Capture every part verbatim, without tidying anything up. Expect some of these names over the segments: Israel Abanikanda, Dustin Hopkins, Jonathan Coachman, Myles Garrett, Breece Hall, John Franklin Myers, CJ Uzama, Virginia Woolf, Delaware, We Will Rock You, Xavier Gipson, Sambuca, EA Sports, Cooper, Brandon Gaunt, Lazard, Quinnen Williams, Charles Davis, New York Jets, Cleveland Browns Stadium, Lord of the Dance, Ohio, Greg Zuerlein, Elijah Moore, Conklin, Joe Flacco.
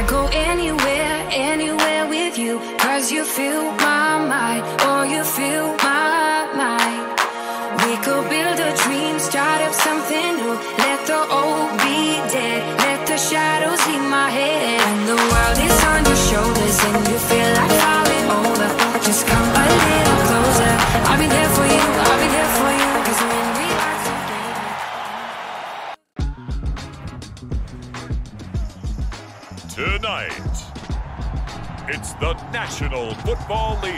I'd go anywhere, anywhere with you, 'cause you fill my mind, oh, you fill my mind. We could build a dream, start up something new, let the old be dead, let the shadows leave my head. When the world is on your shoulders and you feel like falling over, just come a little closer, I'll be there for you, I'll be there for you. Tonight, it's the National Football League.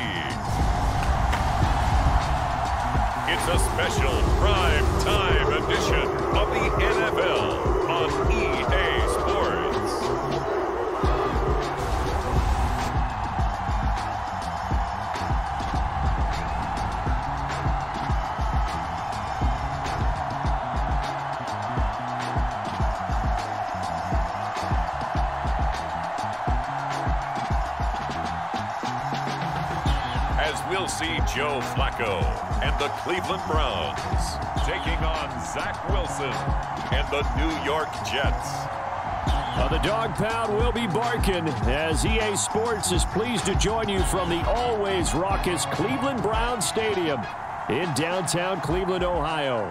It's a special prime time edition of the N F L on E A Sports. We'll see Joe Flacco and the Cleveland Browns taking on Zach Wilson and the New York Jets. Well, the dog pound will be barking as E A Sports is pleased to join you from the always raucous Cleveland Browns Stadium in downtown Cleveland, Ohio.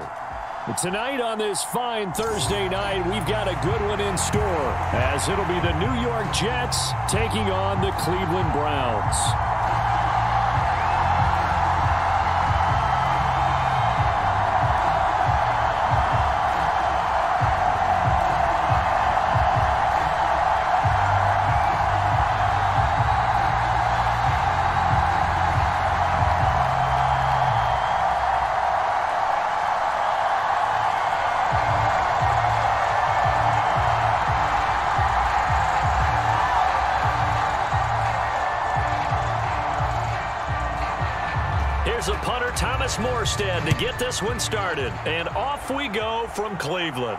But tonight on this fine Thursday night, we've got a good one in store as it'll be the New York Jets taking on the Cleveland Browns. Thomas Morstead to get this one started, and off we go from Cleveland.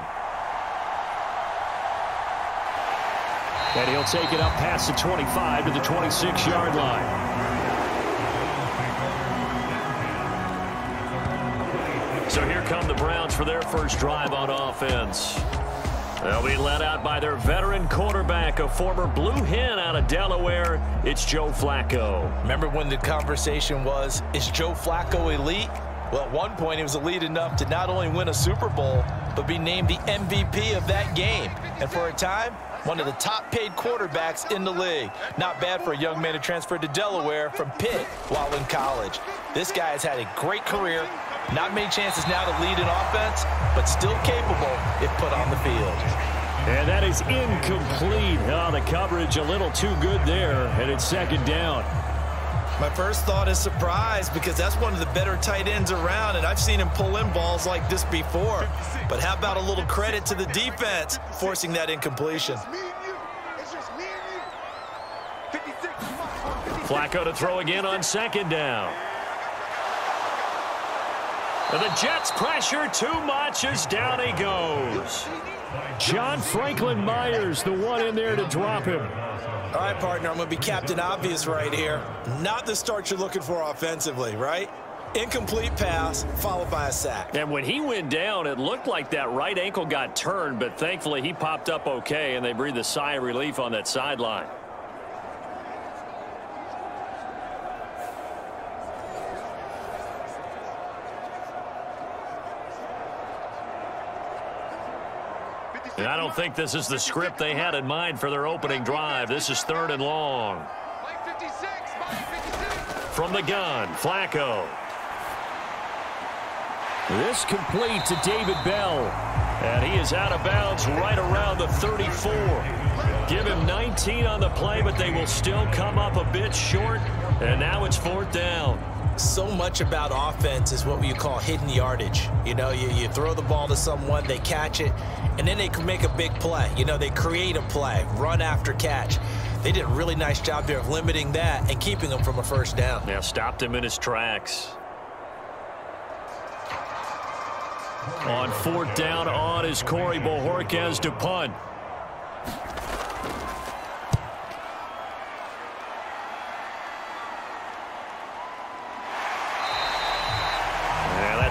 And he'll take it up past the twenty-five to the twenty-six yard line. So here come the Browns for their first drive on offense. They'll be led out by their veteran quarterback, a former blue hen out of Delaware. It's Joe Flacco. Remember when the conversation was, is Joe Flacco elite? Well, at one point, he was elite enough to not only win a Super Bowl, but be named the M V P of that game. And for a time, one of the top-paid quarterbacks in the league. Not bad for a young man who transferred to Delaware from Pitt while in college. This guy has had a great career. Not many chances now to lead in offense, but still capable if put on the field. And that is incomplete. Oh, the coverage a little too good there, and it's second down. My first thought is surprise, because that's one of the better tight ends around, and I've seen him pull in balls like this before. But how about a little credit to the defense forcing that incompletion? Flacco to throw again on second down. The Jets pressure too much as down he goes. John Franklin Myers, the one in there to drop him. All right, partner, I'm going to be Captain Obvious right here. Not the start you're looking for offensively, right? Incomplete pass followed by a sack. And when he went down, it looked like that right ankle got turned, but thankfully he popped up okay, and they breathed a sigh of relief on that sideline. And I don't think this is the script they had in mind for their opening drive. This is third and long. From the gun, Flacco. This complete to David Bell. And he is out of bounds right around the thirty-four. Give him nineteen on the play, but they will still come up a bit short. And now it's fourth down. So much about offense is what we call hidden yardage. You know, you, you throw the ball to someone, they catch it, and then they can make a big play. You know, they create a play, run after catch. They did a really nice job there of limiting that and keeping them from a first down. Yeah, stopped him in his tracks. On fourth down, on is Corey Bojorquez to punt.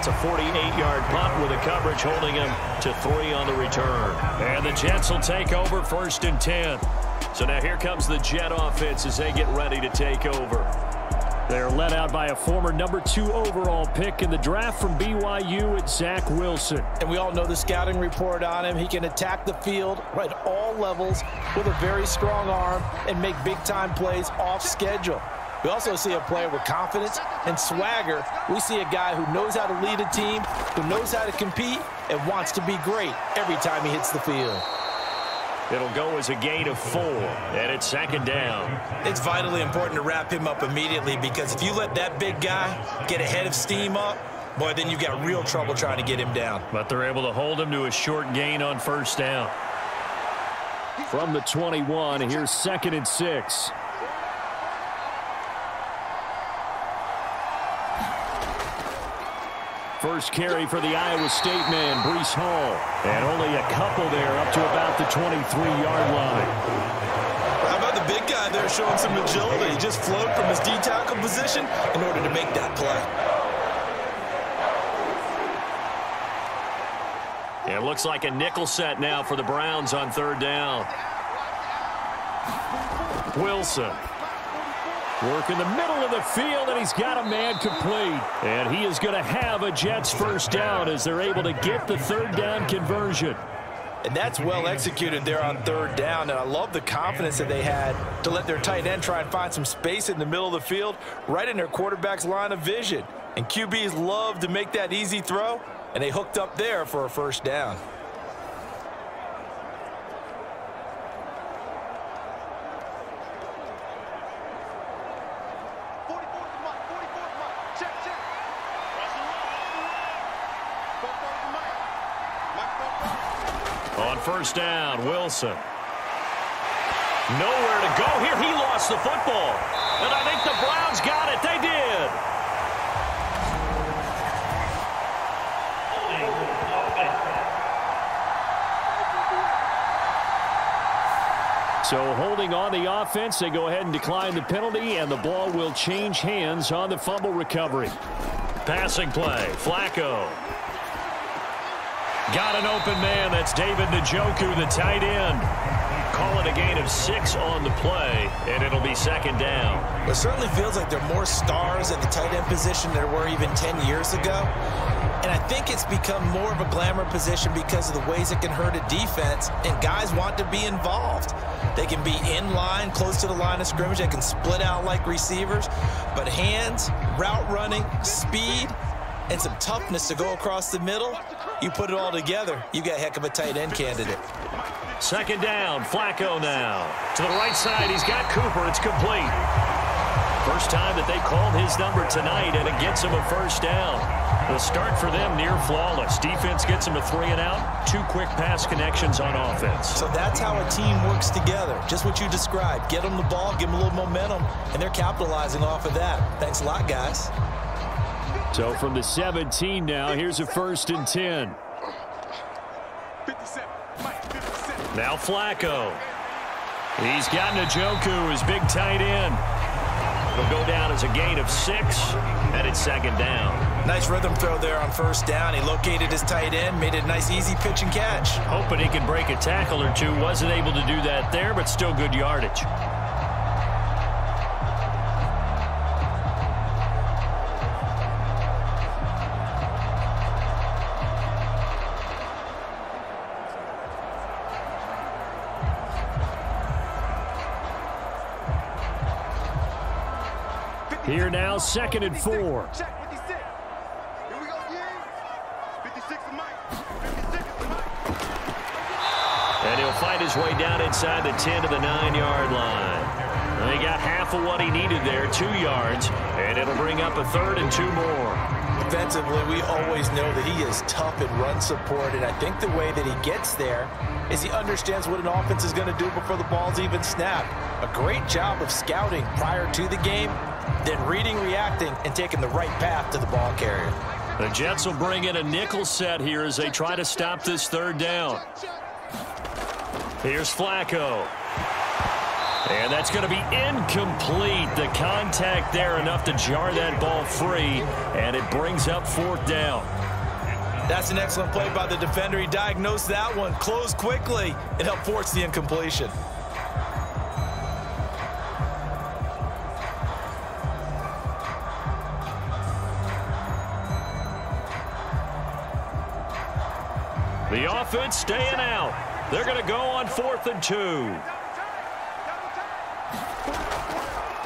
It's a forty-eight yard punt with the coverage holding him to three on the return. And the Jets will take over first and ten. So now here comes the Jet offense as they get ready to take over. They're led out by a former number two overall pick in the draft from B Y U at Zach Wilson. And we all know the scouting report on him. He can attack the field at all levels with a very strong arm and make big-time plays off schedule. We also see a player with confidence and swagger. We see a guy who knows how to lead a team, who knows how to compete, and wants to be great every time he hits the field. It'll go as a gain of four, and it's second down. It's vitally important to wrap him up immediately, because if you let that big guy get a head of steam up, boy, then you've got real trouble trying to get him down. But they're able to hold him to a short gain on first down. From the twenty-one, here's second and six. First carry for the Iowa State man, Breece Hall. And only a couple there, up to about the twenty-three yard line. How about the big guy there showing some agility? He just flowed from his D-tackle position in order to make that play. It looks like a nickel set now for the Browns on third down. Wilson. Work in the middle of the field, and he's got a man complete. And he is going to have a Jets first down as they're able to get the third down conversion. And that's well executed there on third down, and I love the confidence that they had to let their tight end try and find some space in the middle of the field, right in their quarterback's line of vision. And Q Bs love to make that easy throw, and they hooked up there for a first down. First down, Wilson. Nowhere to go here. He lost the football. And I think the Browns got it. They did. So holding on the offense, they go ahead and decline the penalty, and the ball will change hands on the fumble recovery. Passing play, Flacco. Got an open man. That's David Njoku, the tight end. Call it a gain of six on the play, and it'll be second down. It certainly feels like there are more stars at the tight end position than there were even ten years ago. And I think it's become more of a glamour position because of the ways it can hurt a defense, and guys want to be involved. They can be in line, close to the line of scrimmage. They can split out like receivers. But hands, route running, speed, and some toughness to go across the middle. You put it all together, you got a heck of a tight end candidate. Second down, Flacco now. To the right side, he's got Cooper. It's complete. First time that they called his number tonight, and it gets him a first down. The start for them near flawless. Defense gets him a three and out. Two quick pass connections on offense. So that's how a team works together. Just what you described. Get them the ball, give them a little momentum, and they're capitalizing off of that. Thanks a lot, guys. So from the seventeen now, here's a first and ten. Now Flacco. He's got Njoku, his big tight end. It'll go down as a gain of six, and it's second down. Nice rhythm throw there on first down. He located his tight end, made it a nice easy pitch and catch. Hoping he can break a tackle or two. Wasn't able to do that there, but still good yardage. Here now, second and four. And he'll fight his way down inside the ten to the nine yard line. And he got half of what he needed there, two yards, and it'll bring up a third and two more. Defensively, we always know that he is tough in run support, and I think the way that he gets there is he understands what an offense is going to do before the ball's even snapped. A great job of scouting prior to the game, then reading, reacting, and taking the right path to the ball carrier. The Jets will bring in a nickel set here as they try to stop this third down. Here's Flacco. And that's going to be incomplete. The contact there enough to jar that ball free, and it brings up fourth down. That's an excellent play by the defender. He diagnosed that one, closed quickly, and helped force the incompletion. The offense staying out. They're going to go on fourth and two.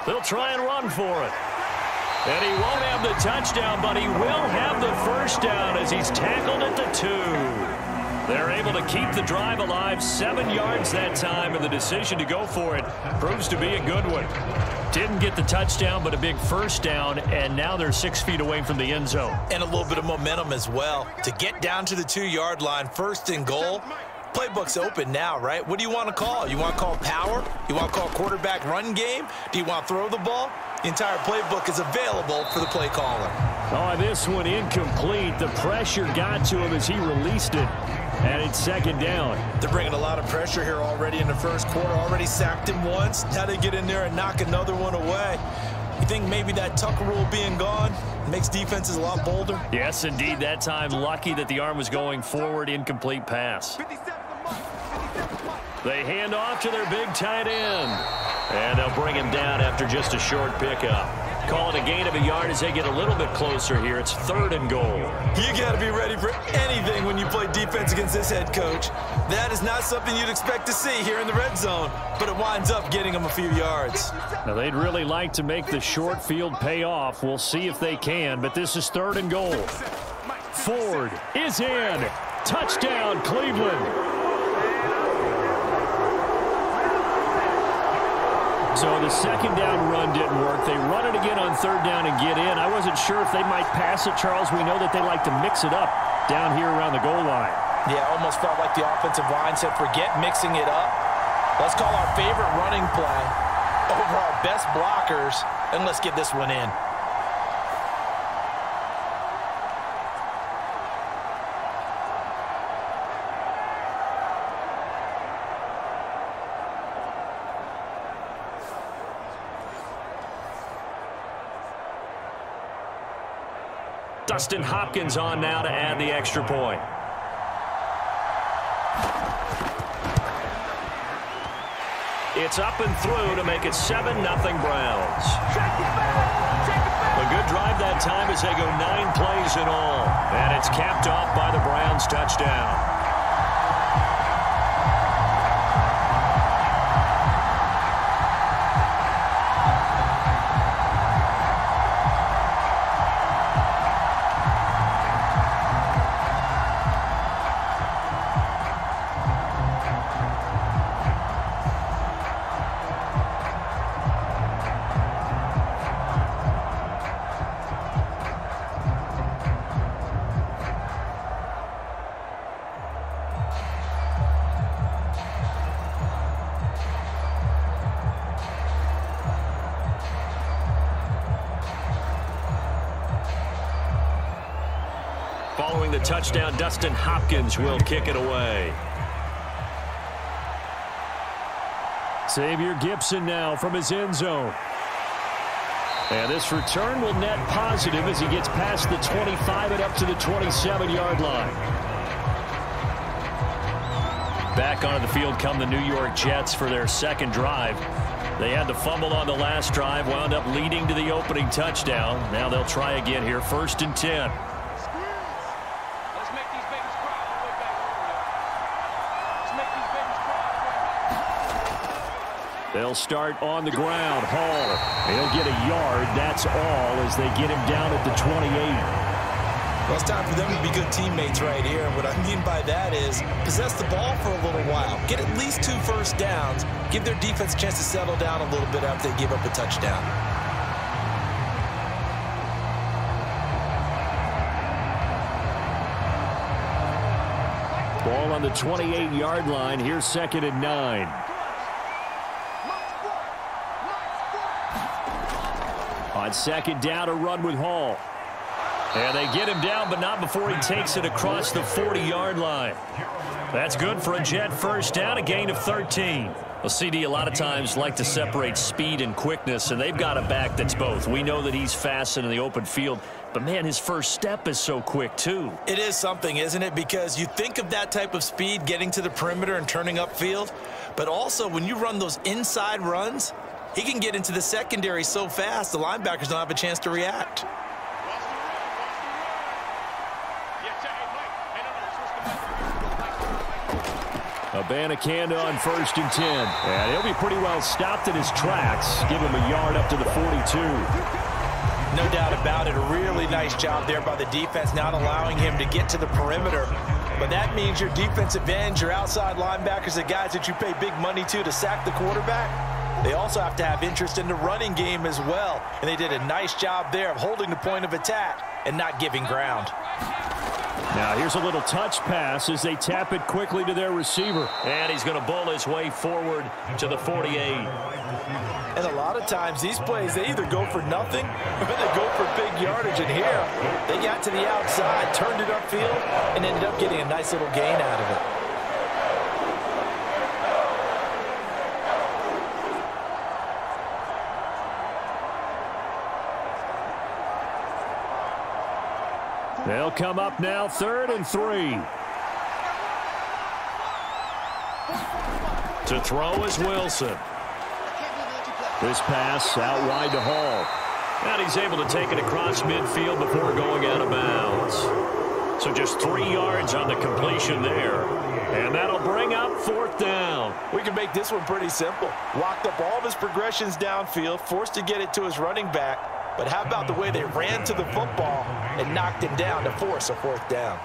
They'll try and run for it. And he won't have the touchdown, but he will have the first down as he's tackled at the two. They're able to keep the drive alive, seven yards that time, and the decision to go for it proves to be a good one. Didn't get the touchdown, but a big first down, and now they're six feet away from the end zone. And a little bit of momentum as well. To get down to the two-yard line, first and goal, playbook's open now, right? What do you want to call? You want to call power? You want to call quarterback run game? Do you want to throw the ball? The entire playbook is available for the play caller. Oh, this one incomplete. The pressure got to him as he released it. And it's second down. They're bringing a lot of pressure here already in the first quarter. Already sacked him once. Now they get in there and knock another one away. You think maybe that tuck rule being gone makes defenses a lot bolder? Yes, indeed. That time, lucky that the arm was going forward. Incomplete pass. They hand off to their big tight end. And they'll bring him down after just a short pickup. Call it a gain of a yard as they get a little bit closer here. It's third and goal. You got to be ready for anything when you play defense against this head coach. That is not something you'd expect to see here in the red zone, but it winds up getting them a few yards. Now, they'd really like to make the short field pay off. We'll see if they can, but this is third and goal. Ford is in. Touchdown, Cleveland. So the second down run didn't work. They run it again on third down and get in. I wasn't sure if they might pass it, Charles. We know that they like to mix it up down here around the goal line. Yeah, almost felt like the offensive line said, forget mixing it up. Let's call our favorite running play over our best blockers, and let's get this one in. Dustin Hopkins on now to add the extra point. It's up and through to make it seven nothing Browns. A good drive that time as they go nine plays in all. And it's capped off by the Browns touchdown. Touchdown, Dustin Hopkins will kick it away. Xavier Gipson now from his end zone. And this return will net positive as he gets past the twenty-five and up to the twenty-seven-yard line. Back onto the field come the New York Jets for their second drive. They had the fumble on the last drive, wound up leading to the opening touchdown. Now they'll try again here, first and ten. They'll start on the ground. Hall, he'll get a yard, that's all, as they get him down at the twenty-eight. Well, it's time for them to be good teammates right here. And what I mean by that is possess the ball for a little while. Get at least two first downs. Give their defense a chance to settle down a little bit after they give up a touchdown. Ball on the twenty-eight-yard line. Here's second and nine. On second down, a run with Hall. And they get him down, but not before he takes it across the forty-yard line. That's good for a Jet first down, a gain of thirteen. Well, C D a lot of times like to separate speed and quickness, and they've got a back that's both. We know that he's fast and in the open field, but, man, his first step is so quick, too. It is something, isn't it? Because you think of that type of speed getting to the perimeter and turning upfield, but also when you run those inside runs, he can get into the secondary so fast, the linebackers don't have a chance to react. Abanikanda on first and ten. And he'll be pretty well stopped in his tracks. Give him a yard up to the forty-two. No doubt about it, a really nice job there by the defense, not allowing him to get to the perimeter. But that means your defensive ends, your outside linebackers, the guys that you pay big money to to sack the quarterback, they also have to have interest in the running game as well. And they did a nice job there of holding the point of attack and not giving ground. Now here's a little touch pass as they tap it quickly to their receiver. And he's going to bowl his way forward to the forty-eight. And a lot of times these plays, they either go for nothing or they go for big yardage. And here, they got to the outside, turned it upfield, and ended up getting a nice little gain out of it. They'll come up now third and three. To throw is Wilson. This pass out wide to Hall. And he's able to take it across midfield before going out of bounds. So just three yards on the completion there. And that'll bring up fourth down. We can make this one pretty simple. Locked up all of his progressions downfield, forced to get it to his running back. But how about the way they ran to the football and knocked him down to force a fourth down?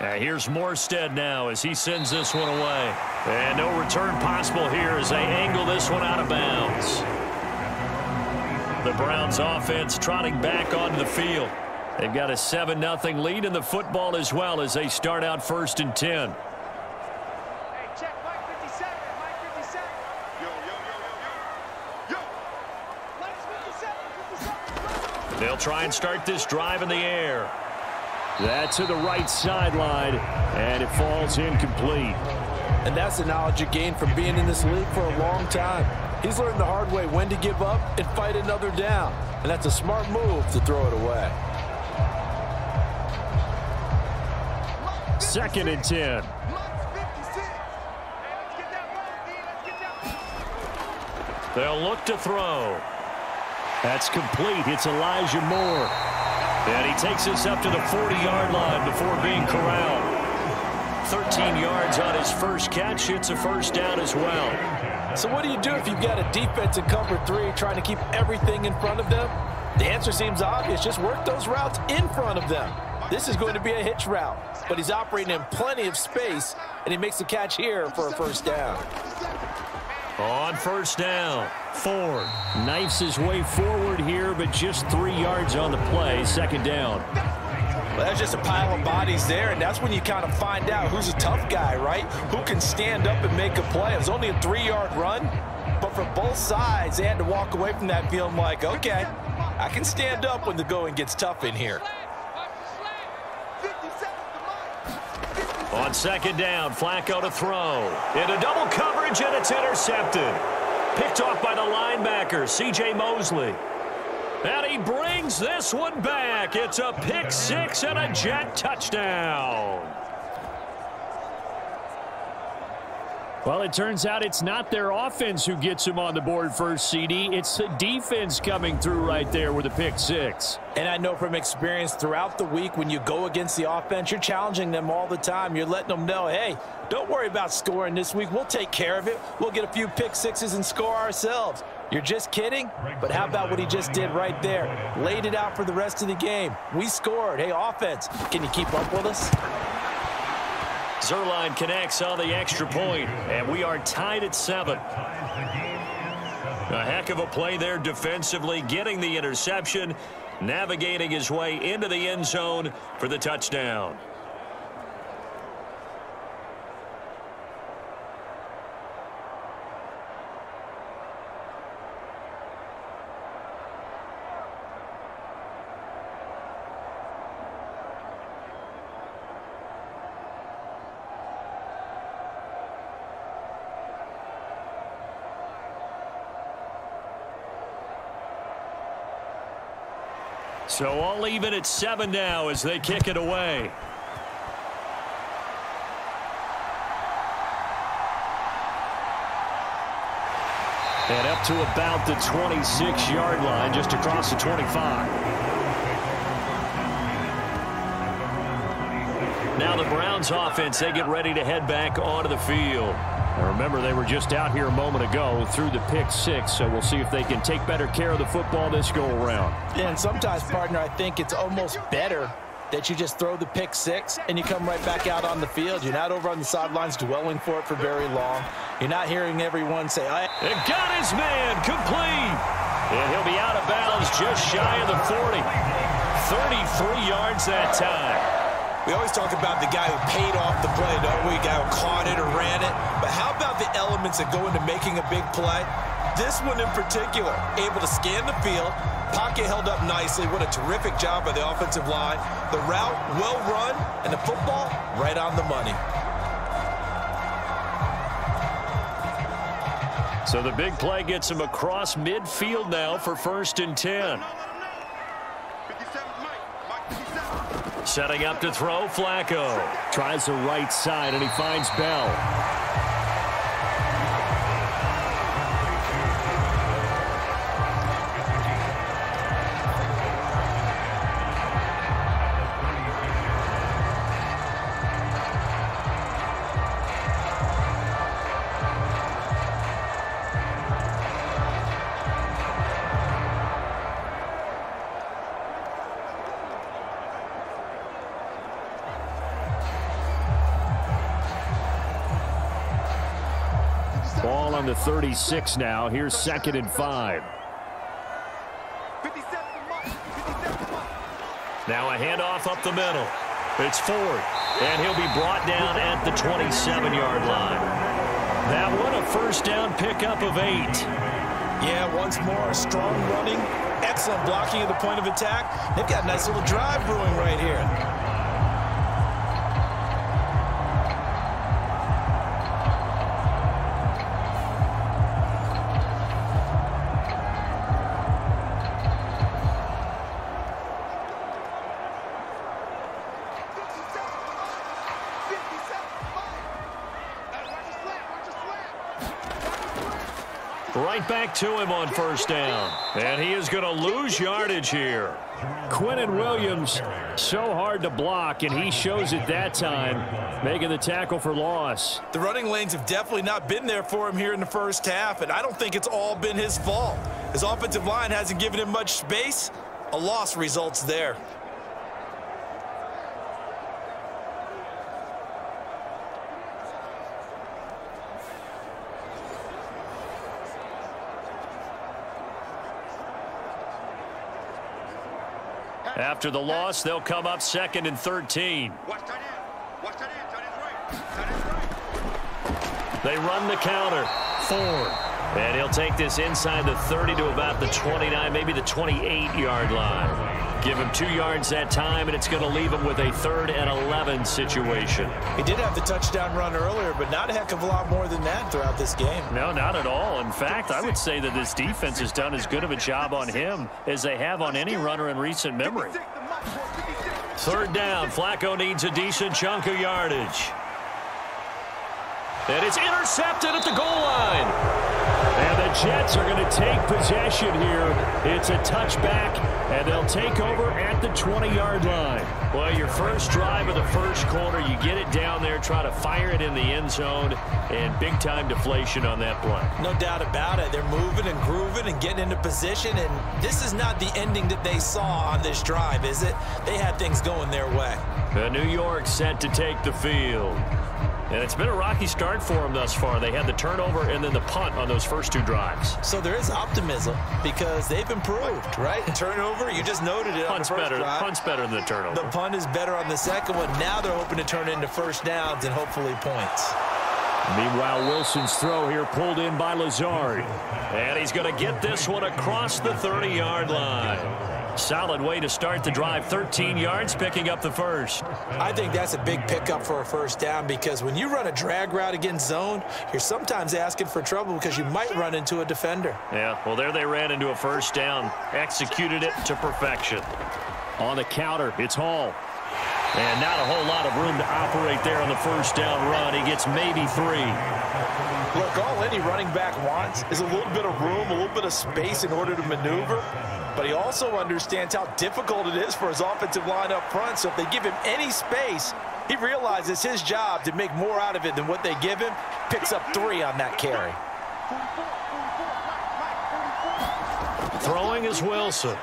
And here's Morstead now as he sends this one away. And no return possible here as they angle this one out of bounds. The Browns offense trotting back onto the field. They've got a seven nothing lead in the football as well as they start out first and ten. Hey, check Mike fifty-seven, Mike fifty-seven. Yo, yo, yo, yo, yo. Mike fifty-seven, fifty-seven. They'll try and start this drive in the air. That to the right sideline, and it falls incomplete. And that's the knowledge you gain from being in this league for a long time. He's learned the hard way when to give up and fight another down. And that's a smart move to throw it away. Second and ten. They'll look to throw. That's complete. It's Elijah Moore. And he takes this up to the forty-yard line before being corralled. thirteen yards on his first catch. It's a first down as well. So what do you do if you've got a defense in cover three trying to keep everything in front of them? The answer seems obvious. Just work those routes in front of them. This is going to be a hitch route, but he's operating in plenty of space, and he makes the catch here for a first down. On first down, Ford knifes his way forward here, but just three yards on the play. Second down. Well, that's just a pile of bodies there, and that's when you kind of find out who's a tough guy, right? Who can stand up and make a play. It was only a three-yard run, but from both sides, they had to walk away from that feeling like, okay, I can stand up when the going gets tough in here. On second down, Flacco to throw. Into double coverage, and it's intercepted. Picked off by the linebacker, C J Mosley. And he brings this one back. It's a pick six and a Jet touchdown. Well, it turns out it's not their offense who gets him on the board first, C D. It's the defense coming through right there with a pick six. And I know from experience throughout the week when you go against the offense, you're challenging them all the time. You're letting them know, hey, don't worry about scoring this week. We'll take care of it. We'll get a few pick sixes and score ourselves. You're just kidding? But how about what he just did right there? Laid it out for the rest of the game. We scored. Hey, offense, can you keep up with us? Zuerlein connects on the extra point, and we are tied at seven. A heck of a play there defensively, getting the interception, navigating his way into the end zone for the touchdown. So all even at seven now as they kick it away. And up to about the twenty-six-yard line, just across the twenty-five. Now the Browns offense, they get ready to head back onto the field. Now remember, they were just out here a moment ago through the pick six, so we'll see if they can take better care of the football this go around. Yeah, and sometimes, partner, I think it's almost better that you just throw the pick six and you come right back out on the field. You're not over on the sidelines dwelling for it for very long. You're not hearing everyone say, I and got his man, complete. And he'll be out of bounds just shy of the forty. thirty-three yards that time. We always talk about the guy who paid off the play, don't we? The guy who caught it or ran it. But how about the elements that go into making a big play? This one in particular, able to scan the field, pocket held up nicely. What a terrific job by the offensive line. The route well run, and the football right on the money. So the big play gets him across midfield now for first and ten. Setting up to throw, Flacco. Tries the right side, and he finds Bell. thirty-six now. Here's second and five. Now a handoff up the middle. It's Ford, and he'll be brought down at the twenty-seven yard line. That one, a first down pickup of eight. Yeah, once more, a strong running, excellent blocking at the point of attack. They've got a nice little drive brewing right here. Back to him on first down, and he is going to lose yardage here. Quinnen Williams, so hard to block, and he shows it that time, making the tackle for loss. The running lanes have definitely not been there for him here in the first half, and I don't think it's all been his fault. His offensive line hasn't given him much space. A loss results there. After the loss, they'll come up second and thirteen. They run the counter. Ford. And he'll take this inside the thirty to about the twenty-nine, maybe the twenty-eight yard line. Give him two yards that time, and it's going to leave him with a third and eleven situation. He did have the touchdown run earlier, but not a heck of a lot more than that throughout this game. No, not at all. In fact, I would say that this defense has done as good of a job on him as they have on any runner in recent memory. Third down, Flacco needs a decent chunk of yardage. And it's intercepted at the goal line. And the Jets are going to take possession here. It's a touchback, and they'll take over at the twenty yard line. Well, your first drive of the first quarter, you get it down there, try to fire it in the end zone, and big-time deflation on that play. No doubt about it. They're moving and grooving and getting into position, and this is not the ending that they saw on this drive, is it? They had things going their way. And New York set to take the field. And it's been a rocky start for them thus far. They had the turnover and then the punt on those first two drives. So there is optimism because they've improved, right? Turnover, you just noted it on the first drive. Punt's better than the turnover. The punt is better on the second one. Now they're hoping to turn into first downs and hopefully points. Meanwhile, Wilson's throw here pulled in by Lazard. And he's going to get this one across the thirty yard line. Solid way to start the drive. thirteen yards, picking up the first. I think that's a big pickup for a first down because when you run a drag route against zone, you're sometimes asking for trouble because you might run into a defender. Yeah, well, there they ran into a first down. Executed it to perfection. On the counter, it's Hall. And not a whole lot of room to operate there on the first down run. He gets maybe three. Look, all any running back wants is a little bit of room, a little bit of space in order to maneuver, but he also understands how difficult it is for his offensive line up front, so if they give him any space, He realizes his job to make more out of it than what they give him. Picks up three on that carry. Throwing is Wilson.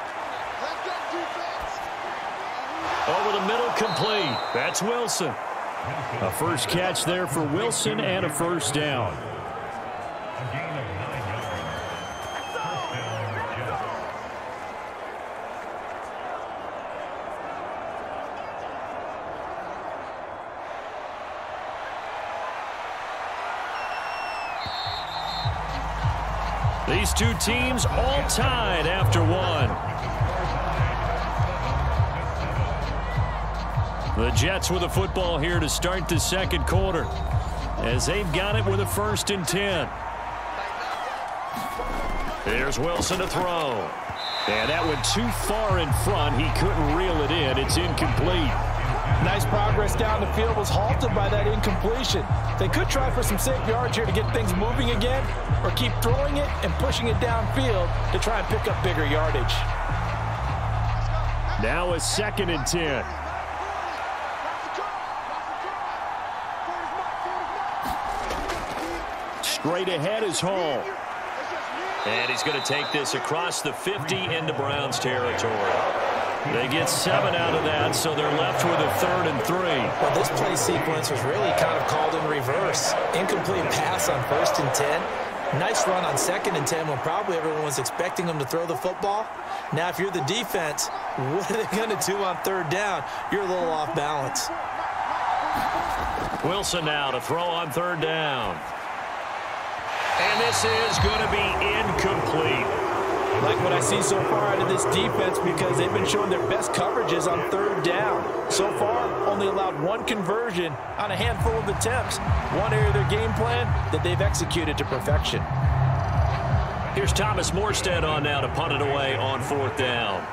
Over the middle, complete. That's Wilson. A first catch there for Wilson and a first down. These two teams all tied after one. The Jets with a football here to start the second quarter, as they've got it with a first and ten. There's Wilson to throw. And that one too far in front. He couldn't reel it in. It's incomplete. Nice progress down the field was halted by that incompletion. They could try for some safe yards here to get things moving again, or keep throwing it and pushing it downfield to try and pick up bigger yardage. Now a second and ten. Straight ahead is Hall. And he's going to take this across the fifty into Browns territory. They get seven out of that, so they're left with a third and three. Well, this play sequence was really kind of called in reverse. Incomplete pass on first and ten. Nice run on second and ten when probably everyone was expecting them to throw the football. Now, if you're the defense, what are they going to do on third down? You're a little off balance. Wilson now to throw on third down. And this is going to be incomplete. Like what I see so far out of this defense, because they've been showing their best coverages on third down. So far, only allowed one conversion on a handful of attempts. One area of their game plan that they've executed to perfection. Here's Thomas Morstead on now to punt it away on fourth down.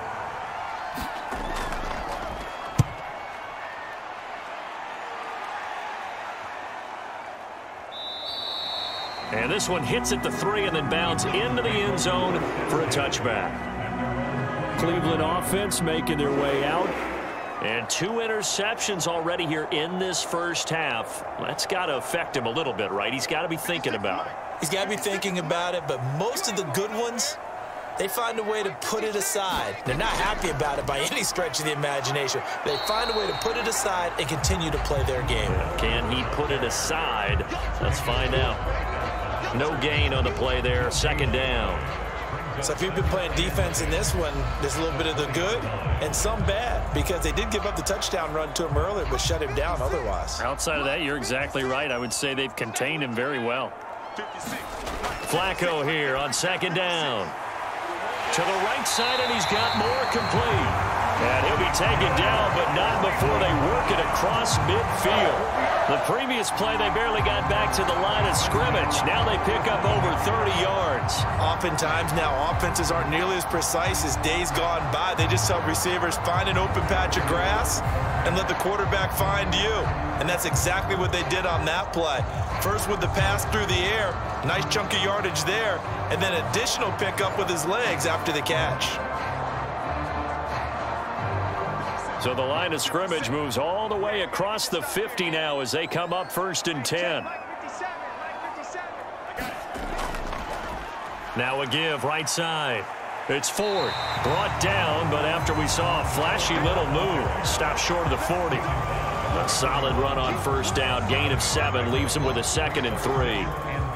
And this one hits at the three and then bounds into the end zone for a touchback. Cleveland offense making their way out. And two interceptions already here in this first half. That's got to affect him a little bit, right? He's got to be thinking about it. He's got to be thinking about it, but most of the good ones, they find a way to put it aside. They're not happy about it by any stretch of the imagination. They find a way to put it aside and continue to play their game. Can he put it aside? Let's find out. No gain on the play there. Second down. So if you've been playing defense in this one, there's a little bit of the good and some bad, because they did give up the touchdown run to him earlier, but shut him down otherwise. Outside of that, you're exactly right. I would say they've contained him very well. Flacco here on second down. To the right side, and he's got more complete. And he'll be taken down, but not before they work it across midfield. The previous play, they barely got back to the line of scrimmage. Now they pick up over thirty yards. Oftentimes now, offenses aren't nearly as precise as days gone by. They just help receivers find an open patch of grass and let the quarterback find you. And that's exactly what they did on that play. First with the pass through the air, nice chunk of yardage there, and then additional pickup with his legs after the catch. So the line of scrimmage moves all the way across the fifty now as they come up first and ten. Now a give right side. It's Ford brought down, but after we saw a flashy little move, stopped short of the forty. A solid run on first down. Gain of seven leaves him with a second and three.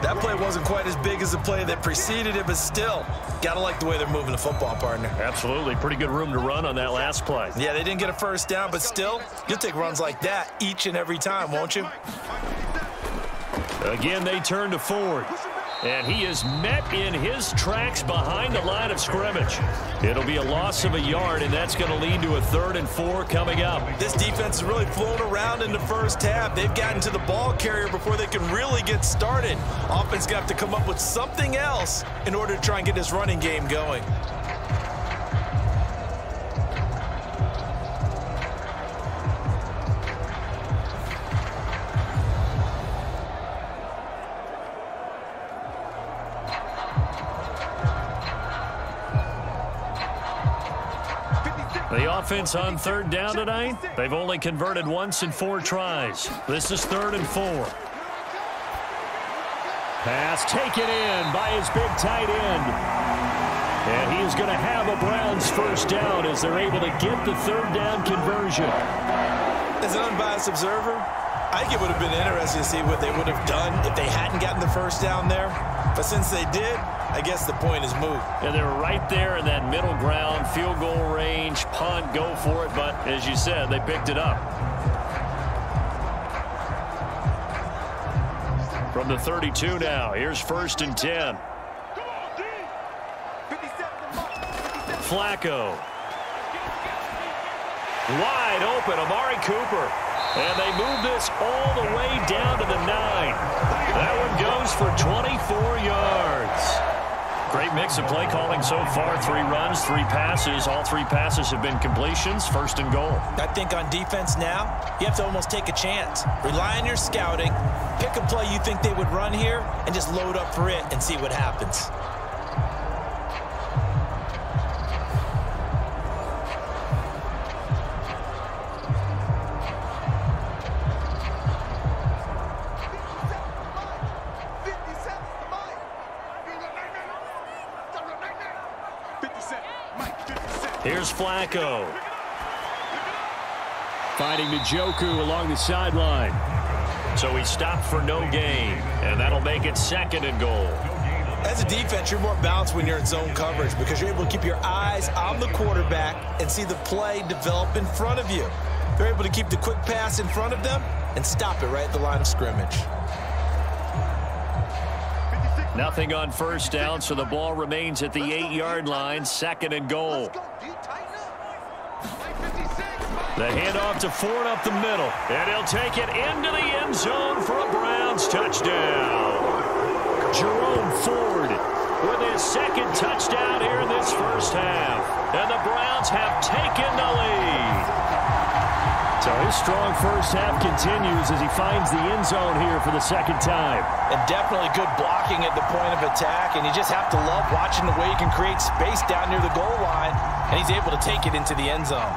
That play wasn't quite as big as the play that preceded it, but still, gotta like the way they're moving the football, partner. Absolutely. Pretty good room to run on that last play. Yeah, they didn't get a first down, but still, you'll take runs like that each and every time, won't you? Again, they turn to Ford. And he is met in his tracks behind the line of scrimmage. It'll be a loss of a yard, and that's going to lead to a third and four coming up. This defense is really flown around in the first half. They've gotten to the ball carrier before they can really get started. Offense got to come up with something else in order to try and get this running game going. The offense on third down tonight, they've only converted once in four tries. This is third and four. Pass taken in by his big tight end. And he is going to have a Browns first down as they're able to get the third down conversion. As an unbiased observer, I think it would have been interesting to see what they would have done if they hadn't gotten the first down there. But since they did, I guess the point is moved. And they're right there in that middle ground, field goal range, punt, go for it. But as you said, they picked it up. From the thirty-two now, here's first and ten. Flacco. Wide open, Amari Cooper. And they move this all the way down to the nine. That one goes for twenty-four yards. Great mix of play calling so far. Three runs, three passes. All three passes have been completions. First and goal. I think on defense now, you have to almost take a chance. Rely on your scouting. Pick a play you think they would run here and just load up for it and see what happens. Here's Flacco. Finding Njoku along the sideline. So he stopped for no gain, and that'll make it second and goal. As a defense, you're more balanced when you're in zone coverage because you're able to keep your eyes on the quarterback and see the play develop in front of you. They're able to keep the quick pass in front of them and stop it right at the line of scrimmage. Nothing on first down, so the ball remains at the eight-yard line, second and goal. The handoff to Ford up the middle, and he'll take it into the end zone for a Browns touchdown. Jerome Ford with his second touchdown here in this first half, and the Browns have taken the lead. So his strong first half continues as he finds the end zone here for the second time. And definitely good blocking at the point of attack, and you just have to love watching the way he can create space down near the goal line, and he's able to take it into the end zone.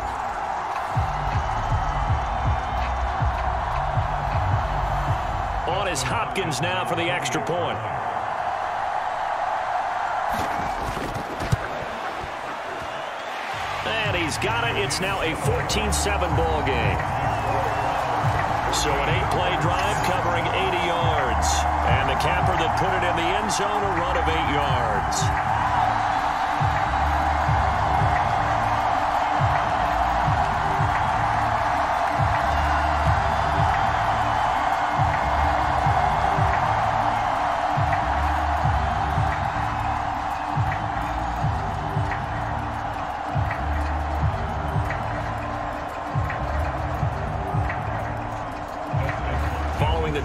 On is Hopkins now for the extra point. And he's got it. It's now a fourteen seven ball game. So an eight-play drive covering eighty yards. And the capper that put it in the end zone, a run of eight yards.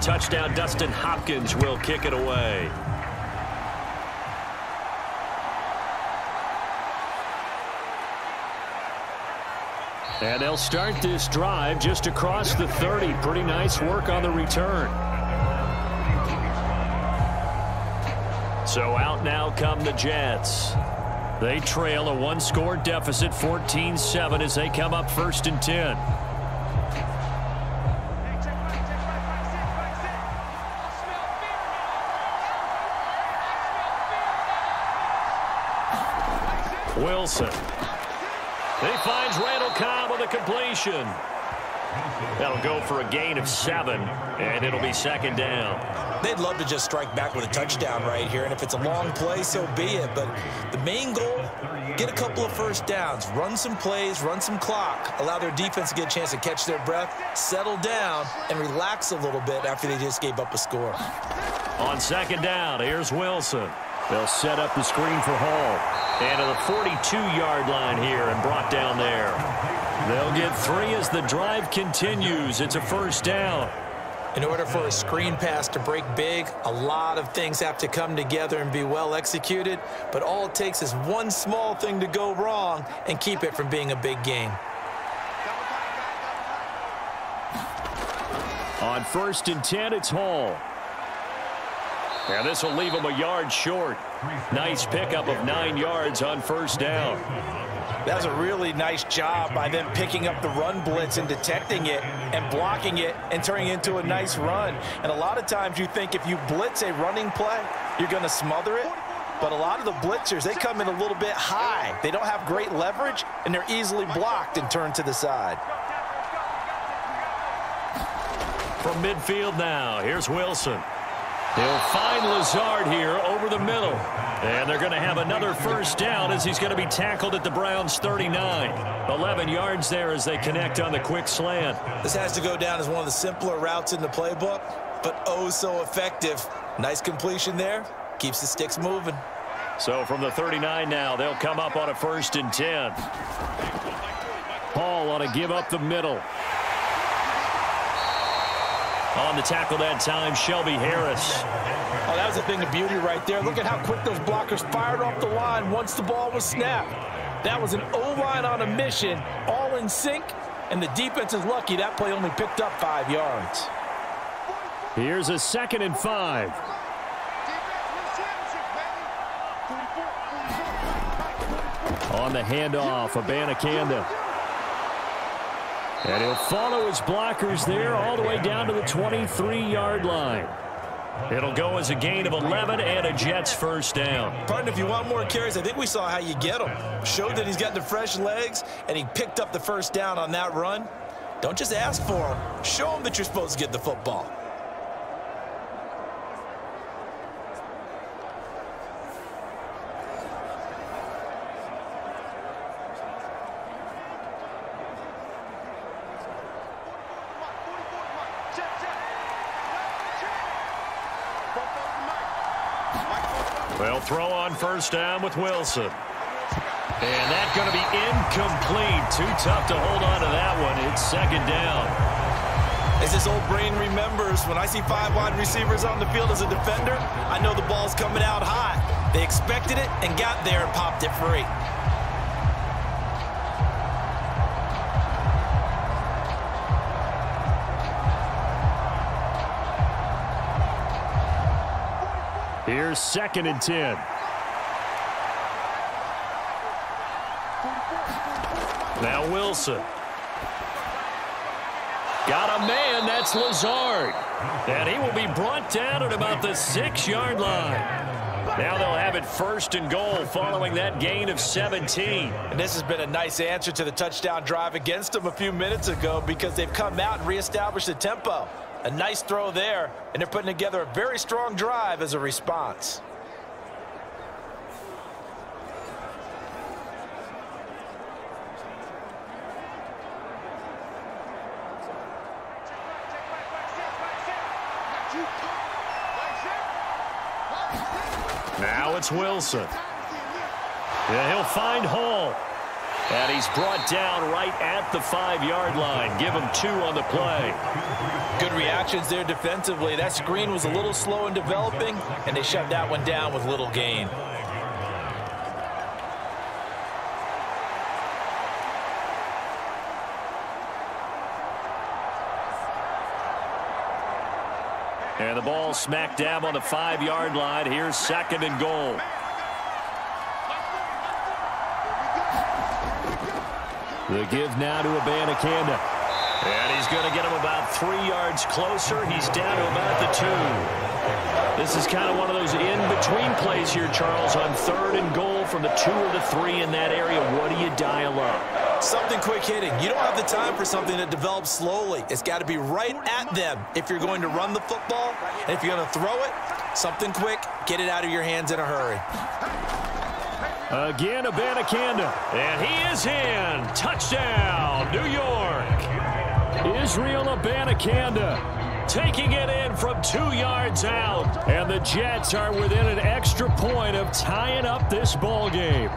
Touchdown, Dustin Hopkins will kick it away. And they'll start this drive just across the thirty. Pretty nice work on the return. So out now come the Jets. They trail a one-score deficit, fourteen seven, as they come up first and ten. Wilson. He finds Randall Cobb with a completion. That'll go for a gain of seven, and it'll be second down. They'd love to just strike back with a touchdown right here, and if it's a long play, so be it. But the main goal, get a couple of first downs, run some plays, run some clock, allow their defense to get a chance to catch their breath, settle down, and relax a little bit after they just gave up a score. On second down, here's Wilson. They'll set up the screen for Hall. And to the forty-two-yard line here and brought down there. They'll get three as the drive continues. It's a first down. In order for a screen pass to break big, a lot of things have to come together and be well executed. But all it takes is one small thing to go wrong and keep it from being a big game. On first and ten, it's Hall. And this will leave him a yard short. Nice pickup of nine yards on first down. That was a really nice job by them picking up the run blitz and detecting it and blocking it and turning it into a nice run. And a lot of times you think if you blitz a running play, you're going to smother it. But a lot of the blitzers, they come in a little bit high. They don't have great leverage, and they're easily blocked and turned to the side. From midfield now, here's Wilson. He'll find Lazard here over the middle. And they're going to have another first down as he's going to be tackled at the Browns' thirty-nine. eleven yards there as they connect on the quick slant. This has to go down as one of the simpler routes in the playbook, but oh so effective. Nice completion there. Keeps the sticks moving. So from the thirty-nine now, they'll come up on a first and ten. Hall on a give up the middle. On the tackle that time, Shelby Harris. Oh, that was a thing of beauty right there. Look at how quick those blockers fired off the line once the ball was snapped. That was an O-line on a mission, all in sync, and the defense is lucky that play only picked up five yards. Here's a second and five. On the handoff, Abanikanda. And he'll follow his blockers there all the way down to the twenty-three yard line. It'll go as a gain of eleven and a Jets first down. Partner, if you want more carries, I think we saw how you get him. Showed that he's got the fresh legs, and he picked up the first down on that run. Don't just ask for him. Show him that you're supposed to get the football. They'll throw on first down with Wilson. And that's going to be incomplete. Too tough to hold on to that one. It's second down. As this old brain remembers, when I see five wide receivers on the field as a defender, I know the ball's coming out high. They expected it and got there and popped it free. Here's second and ten. Now Wilson. Got a man, that's Lazard. And he will be brought down at about the six-yard line. Now they'll have it first and goal following that gain of seventeen. And this has been a nice answer to the touchdown drive against them a few minutes ago because they've come out and reestablished the tempo. A nice throw there, and they're putting together a very strong drive as a response. Now it's Wilson. Yeah, he'll find Hall. And he's brought down right at the five-yard line. Give him two on the play. Good reactions there defensively. That screen was a little slow in developing, and they shut that one down with little gain. And the ball smacked down on the five-yard line. Here's second and goal. The give now to Abanikanda. And he's going to get him about three yards closer. He's down to about the two. This is kind of one of those in-between plays here, Charles, on third and goal from the two or the three in that area. What do you dial up? Something quick hitting. You don't have the time for something that develops slowly. It's got to be right at them if you're going to run the football. And if you're going to throw it, something quick, get it out of your hands in a hurry. Again, Abanikanda, and he is in. Touchdown, New York. Israel Abanikanda taking it in from two yards out. And the Jets are within an extra point of tying up this ball game.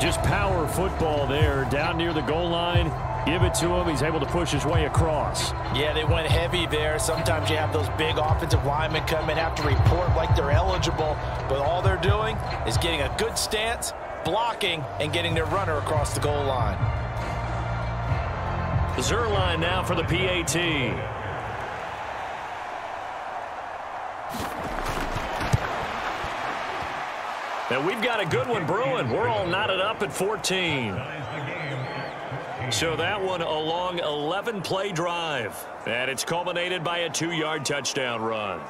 Just power football there down near the goal line. Give it to him. He's able to push his way across. Yeah, they went heavy there. Sometimes you have those big offensive linemen come in, have to report like they're eligible, but all they're doing is getting a good stance, blocking, and getting their runner across the goal line. Zuerlein now for the P A T. And we've got a good one brewing. We're all knotted up at fourteen. So that one a long eleven play drive. And it's culminated by a two yard touchdown run.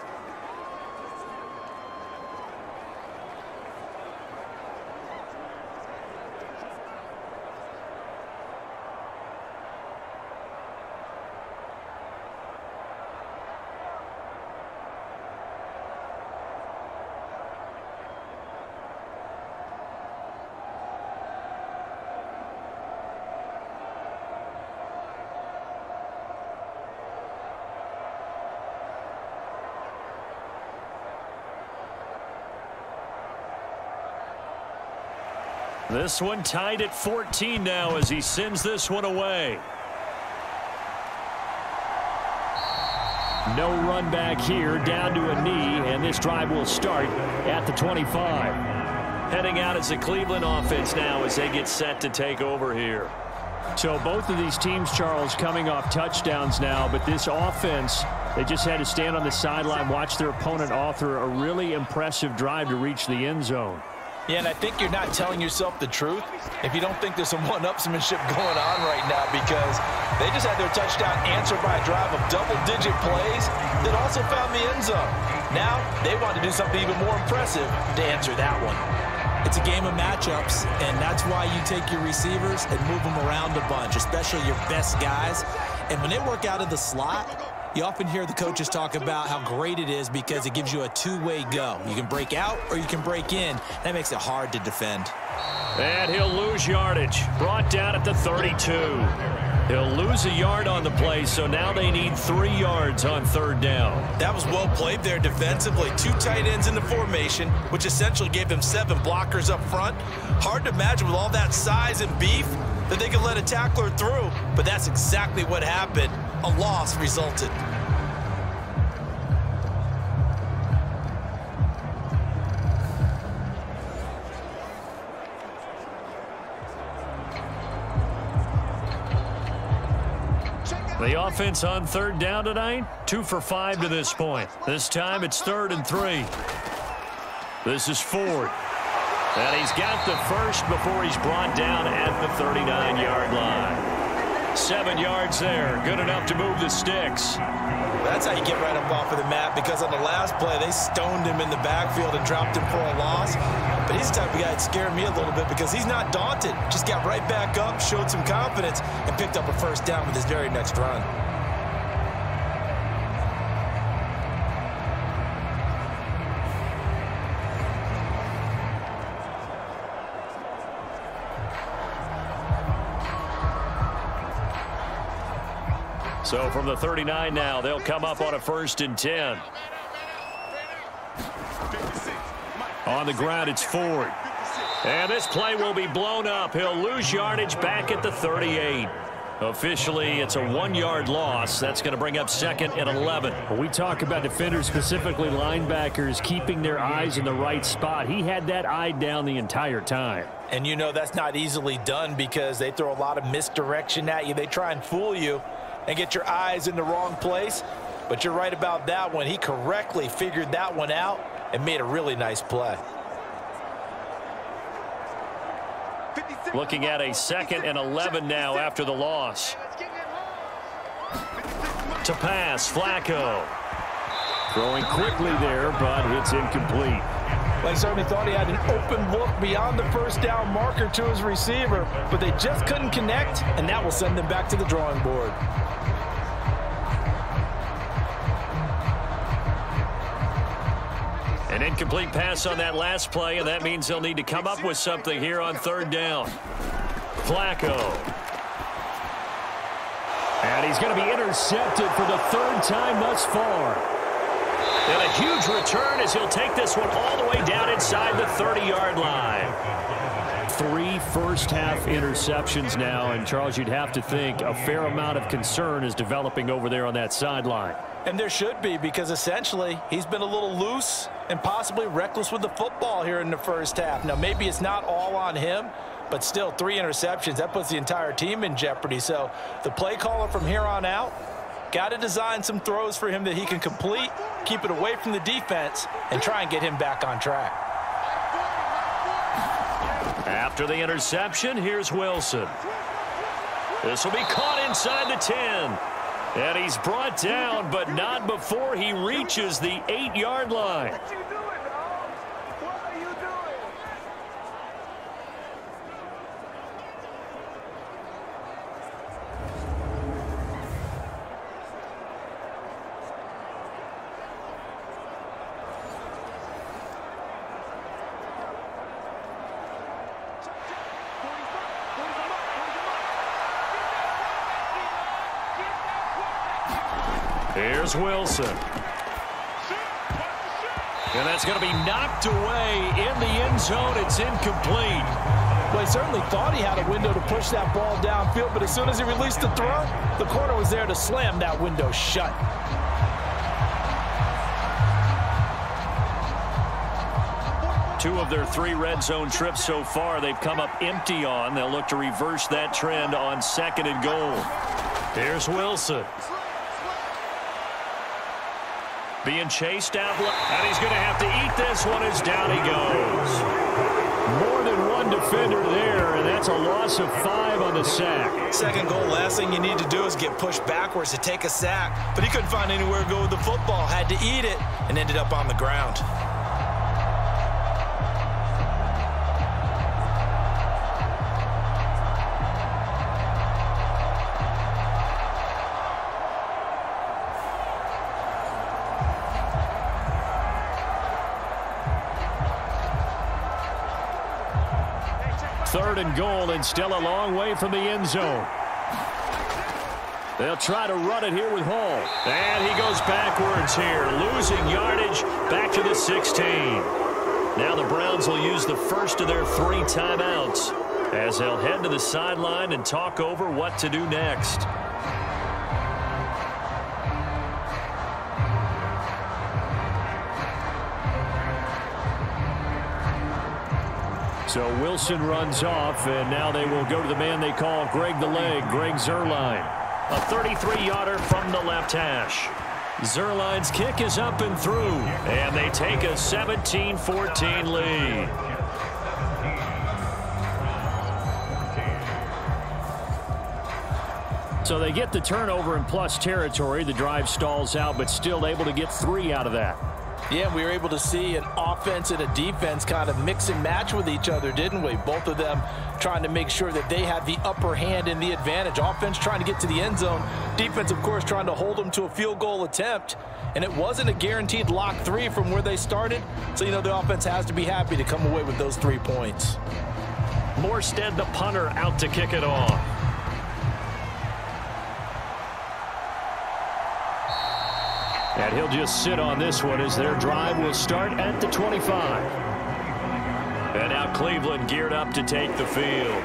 This one tied at fourteen now as he sends this one away. No run back here, down to a knee, and this drive will start at the twenty-five. Heading out is the Cleveland offense now as they get set to take over here. So both of these teams, Charles, coming off touchdowns now, but this offense, they just had to stand on the sideline, watch their opponent author a really impressive drive to reach the end zone. Yeah, and I think you're not telling yourself the truth if you don't think there's some one-upsmanship going on right now, because they just had their touchdown answered by a drive of double-digit plays that also found the end zone. Now they want to do something even more impressive to answer that one. It's a game of matchups, and that's why you take your receivers and move them around a bunch, especially your best guys. And when they work out of the slot, you often hear the coaches talk about how great it is because it gives you a two way go. You can break out or you can break in. That makes it hard to defend. And he'll lose yardage. Brought down at the thirty-two. He'll lose a yard on the play, so now they need three yards on third down. That was well played there defensively. Two tight ends in the formation, which essentially gave them seven blockers up front. Hard to imagine with all that size and beef that they could let a tackler through, but that's exactly what happened. A loss resulted. The offense on third down tonight, two for five to this point. This time it's third and three. This is Ford. And he's got the first before he's brought down at the thirty-nine yard line. Seven yards there, good enough to move the sticks. That's how you get right up off of the map, because on the last play, they stoned him in the backfield and dropped him for a loss. But he's the type of guy that scared me a little bit because he's not daunted. Just got right back up, showed some confidence, and picked up a first down with his very next run. So from the thirty-nine now, they'll come up on a first and ten. On the ground, it's Ford. And this play will be blown up. He'll lose yardage back at the thirty-eight. Officially, it's a one yard loss. That's going to bring up second and eleven. We talk about defenders, specifically linebackers, keeping their eyes in the right spot. He had that eye down the entire time. And you know that's not easily done because they throw a lot of misdirection at you. They try and fool you and get your eyes in the wrong place. But you're right about that one. He correctly figured that one out and made a really nice play. Looking at a second and eleven now after the loss. To pass, Flacco. Throwing quickly there, but it's incomplete. Well, he certainly thought he had an open look beyond the first down marker to his receiver, but they just couldn't connect, and that will send them back to the drawing board. An incomplete pass on that last play, and that means they'll need to come up with something here on third down. Flacco. And he's going to be intercepted for the third time thus far. And a huge return as he'll take this one all the way down inside the thirty yard line. Three first-half interceptions now, and, Charles, you'd have to think a fair amount of concern is developing over there on that sideline. And there should be, because essentially he's been a little loose and possibly reckless with the football here in the first half. Now, maybe it's not all on him, but still three interceptions. That puts the entire team in jeopardy. So the play caller from here on out, got to design some throws for him that he can complete, keep it away from the defense, and try and get him back on track. After the interception, here's Wilson. This will be caught inside the ten. And he's brought down, but not before he reaches the eight-yard line. Here's Wilson. And that's going to be knocked away in the end zone. It's incomplete. Well, he certainly thought he had a window to push that ball downfield, but as soon as he released the throw, the corner was there to slam that window shut. Two of their three red zone trips so far, they've come up empty on. They'll look to reverse that trend on second and goal. Here's Wilson. Being chased out, and he's going to have to eat this one as down he goes. More than one defender there, and that's a loss of five on the sack. Second goal, last thing you need to do is get pushed backwards to take a sack, but he couldn't find anywhere to go with the football, had to eat it, and ended up on the ground. Third and goal, and still a long way from the end zone. They'll try to run it here with Hall. And he goes backwards here, losing yardage back to the sixteen. Now the Browns will use the first of their three timeouts as they'll head to the sideline and talk over what to do next. So Wilson runs off, and now they will go to the man they call Greg the Leg, Greg Zuerlein. A thirty-three yarder from the left hash. Zuerlein's kick is up and through, and they take a seventeen fourteen lead. So they get the turnover in plus territory. The drive stalls out, but still able to get three out of that. Yeah, we were able to see an offense and a defense kind of mix and match with each other, didn't we? Both of them trying to make sure that they had the upper hand and the advantage. Offense trying to get to the end zone. Defense, of course, trying to hold them to a field goal attempt. And it wasn't a guaranteed lock three from where they started. So, you know, the offense has to be happy to come away with those three points. Morstead, the punter, out to kick it off. And he'll just sit on this one as their drive will start at the twenty-five. And now Cleveland geared up to take the field.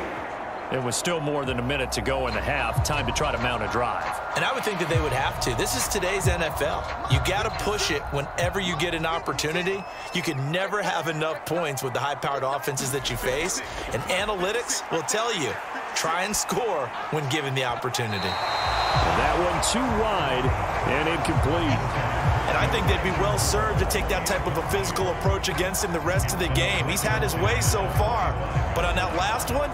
It was still more than a minute to go in the half. Time to try to mount a drive. And I would think that they would have to. This is today's N F L. You got to push it whenever you get an opportunity. You can never have enough points with the high-powered offenses that you face. And analytics will tell you, try and score when given the opportunity. And that one too wide and incomplete. And I think they'd be well served to take that type of a physical approach against him the rest of the game. He's had his way so far, but on that last one,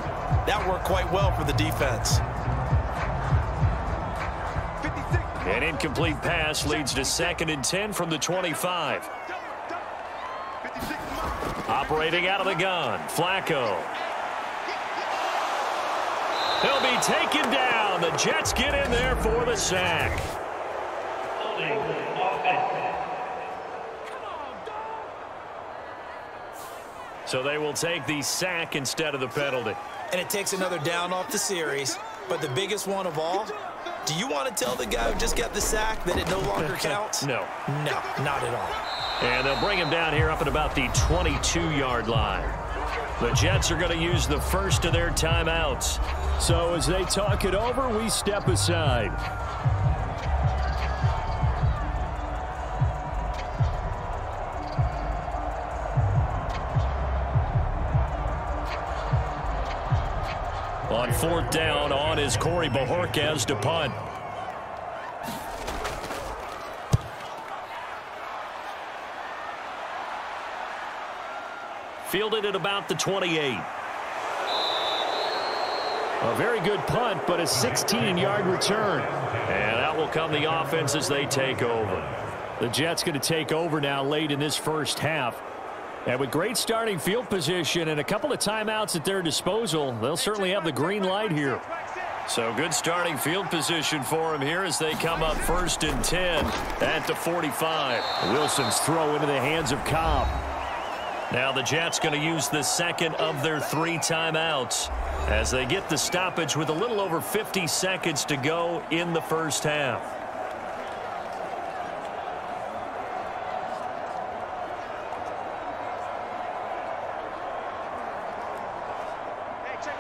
that worked quite well for the defense. An incomplete pass leads to second and ten from the twenty-five. Operating out of the gun, Flacco. He'll be taken down. The Jets get in there for the sack. So they will take the sack instead of the penalty. And it takes another down off the series. But the biggest one of all, do you want to tell the guy who just got the sack that it no longer counts? No. No, not at all. And they'll bring him down here up at about the twenty-two yard line. The Jets are going to use the first of their timeouts. So as they talk it over, we step aside. On fourth down, on is Corey Bojorquez to punt. Fielded at about the twenty-eight. A very good punt, but a sixteen-yard return. And out will come the offense as they take over. The Jets going to take over now late in this first half. And with great starting field position and a couple of timeouts at their disposal, they'll certainly have the green light here. So good starting field position for him here as they come up first and ten at the forty-five. Wilson's throw into the hands of Cobb. Now the Jets going to use the second of their three timeouts as they get the stoppage with a little over fifty seconds to go in the first half.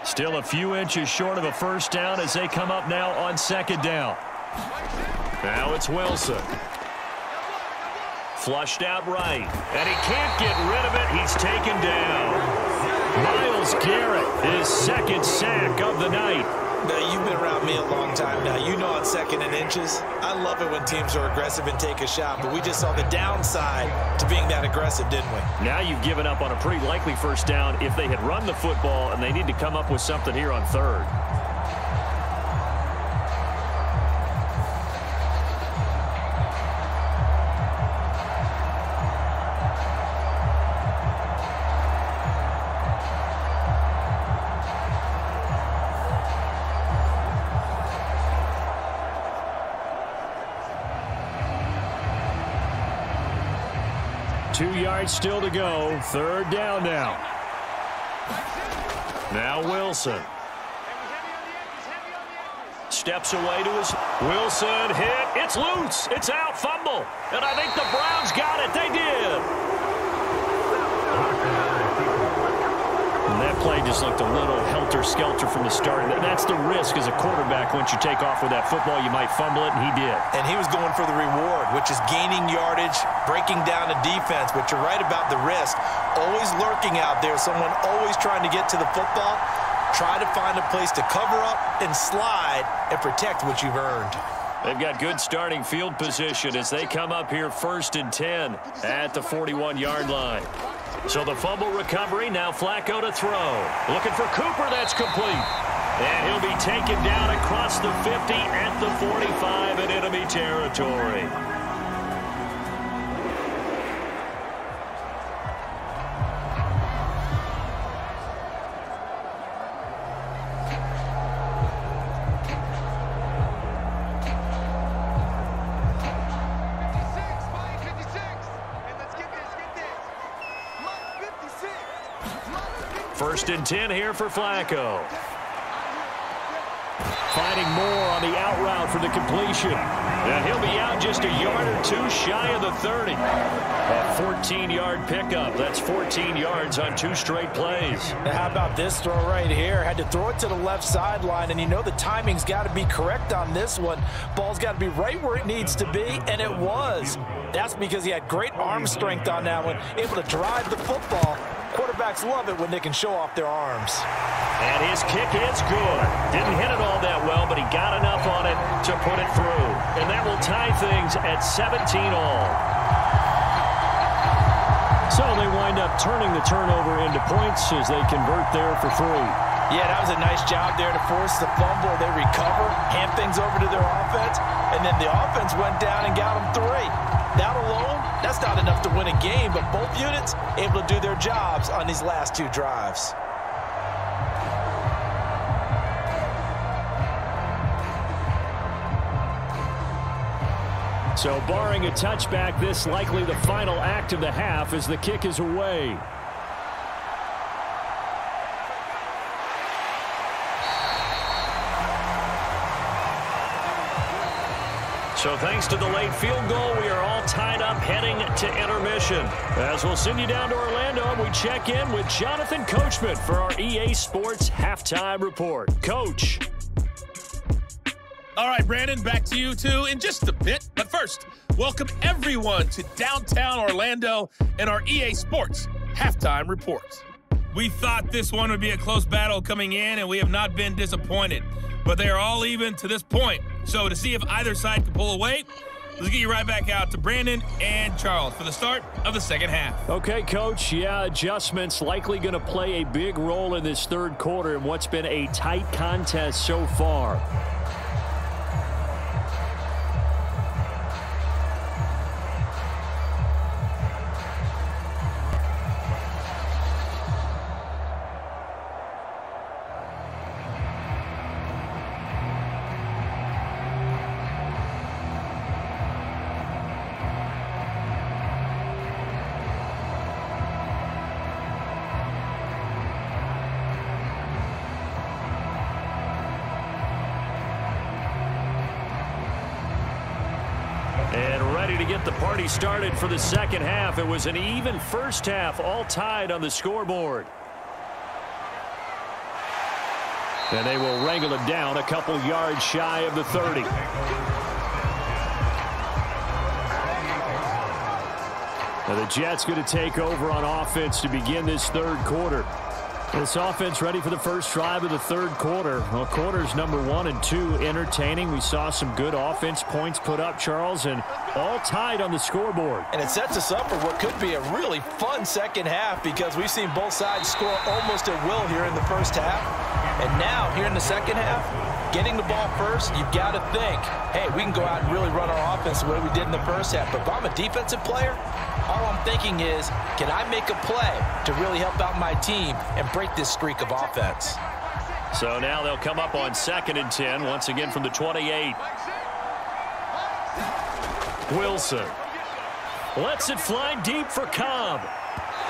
Still a few inches short of a first down as they come up now on second down. Now it's Wilson. Flushed out right. And he can't get rid of it. He's taken down. Myles Garrett, his second sack of the night. Now, you've been around me a long time now. You know on second and inches, I love it when teams are aggressive and take a shot, but we just saw the downside to being that aggressive, didn't we? Now you've given up on a pretty likely first down if they had run the football, and they need to come up with something here on third. Two yards still to go. Third down now. Now Wilson. Steps away to his... Wilson hit. It's loose. It's out. Fumble. And I think the Browns got it. They did. And that play just looked a little helter-skelter from the start. That's the risk as a quarterback. Once you take off with that football, you might fumble it, and he did. And he was going for the reward, which is gaining yardage, breaking down a defense. But you're right about the risk. Always lurking out there. Someone always trying to get to the football. Try to find a place to cover up and slide and protect what you've earned. They've got good starting field position as they come up here first and ten at the forty-one-yard line. So the fumble recovery, now Flacco to throw. Looking for Cooper, that's complete. And he'll be taken down across the fifty at the forty-five in enemy territory. First and ten here for Flacco. Finding Moore on the out route for the completion. And he'll be out just a yard or two shy of the thirty. A fourteen-yard pickup. That's fourteen yards on two straight plays. Now how about this throw right here? Had to throw it to the left sideline, and you know the timing's got to be correct on this one. Ball's got to be right where it needs to be, and it was. That's because he had great arm strength on that one, able to drive the football. Quarterbacks love it when they can show off their arms. And his kick is good. Didn't hit it all that well, but he got enough on it to put it through. And that will tie things at seventeen all. So they wind up turning the turnover into points as they convert there for three. Yeah, that was a nice job there to force the fumble. They recover, hand things over to their offense, and then the offense went down and got them three. That alone, that's not enough to win a game, but both units able to do their jobs on these last two drives. So barring a touchback, this likely the final act of the half as the kick is away. So thanks to the late field goal, we are all tied up heading to intermission. As we'll send you down to Orlando, we check in with Jonathan Coachman for our E A Sports Halftime Report. Coach. All right, Brandon, back to you too in just a bit. But first, welcome everyone to downtown Orlando and our E A Sports Halftime Report. We thought this one would be a close battle coming in, and we have not been disappointed. But they are all even to this point. So to see if either side can pull away, Let's get you right back out to Brandon and Charles for the start of the second half. Okay, Coach. Yeah, adjustments likely going to play a big role in this third quarter in what's been a tight contest so far. Started for the second half. It was an even first half, all tied on the scoreboard. And they will wrangle it down a couple yards shy of the thirty. Now the Jets going to take over on offense to begin this third quarter. This offense ready for the first drive of the third quarter. Well, quarters number one and two entertaining. We saw some good offense points put up, Charles, and all tied on the scoreboard. And it sets us up for what could be a really fun second half, because we've seen both sides score almost at will here in the first half. And now here in the second half, getting the ball first, you've got to think, hey, we can go out and really run our offense the way we did in the first half. But if I'm a defensive player, all I'm thinking is, can I make a play to really help out my team and break this streak of offense? So now they'll come up on second and ten, once again from the twenty-eight. Wilson lets it fly deep for Cobb.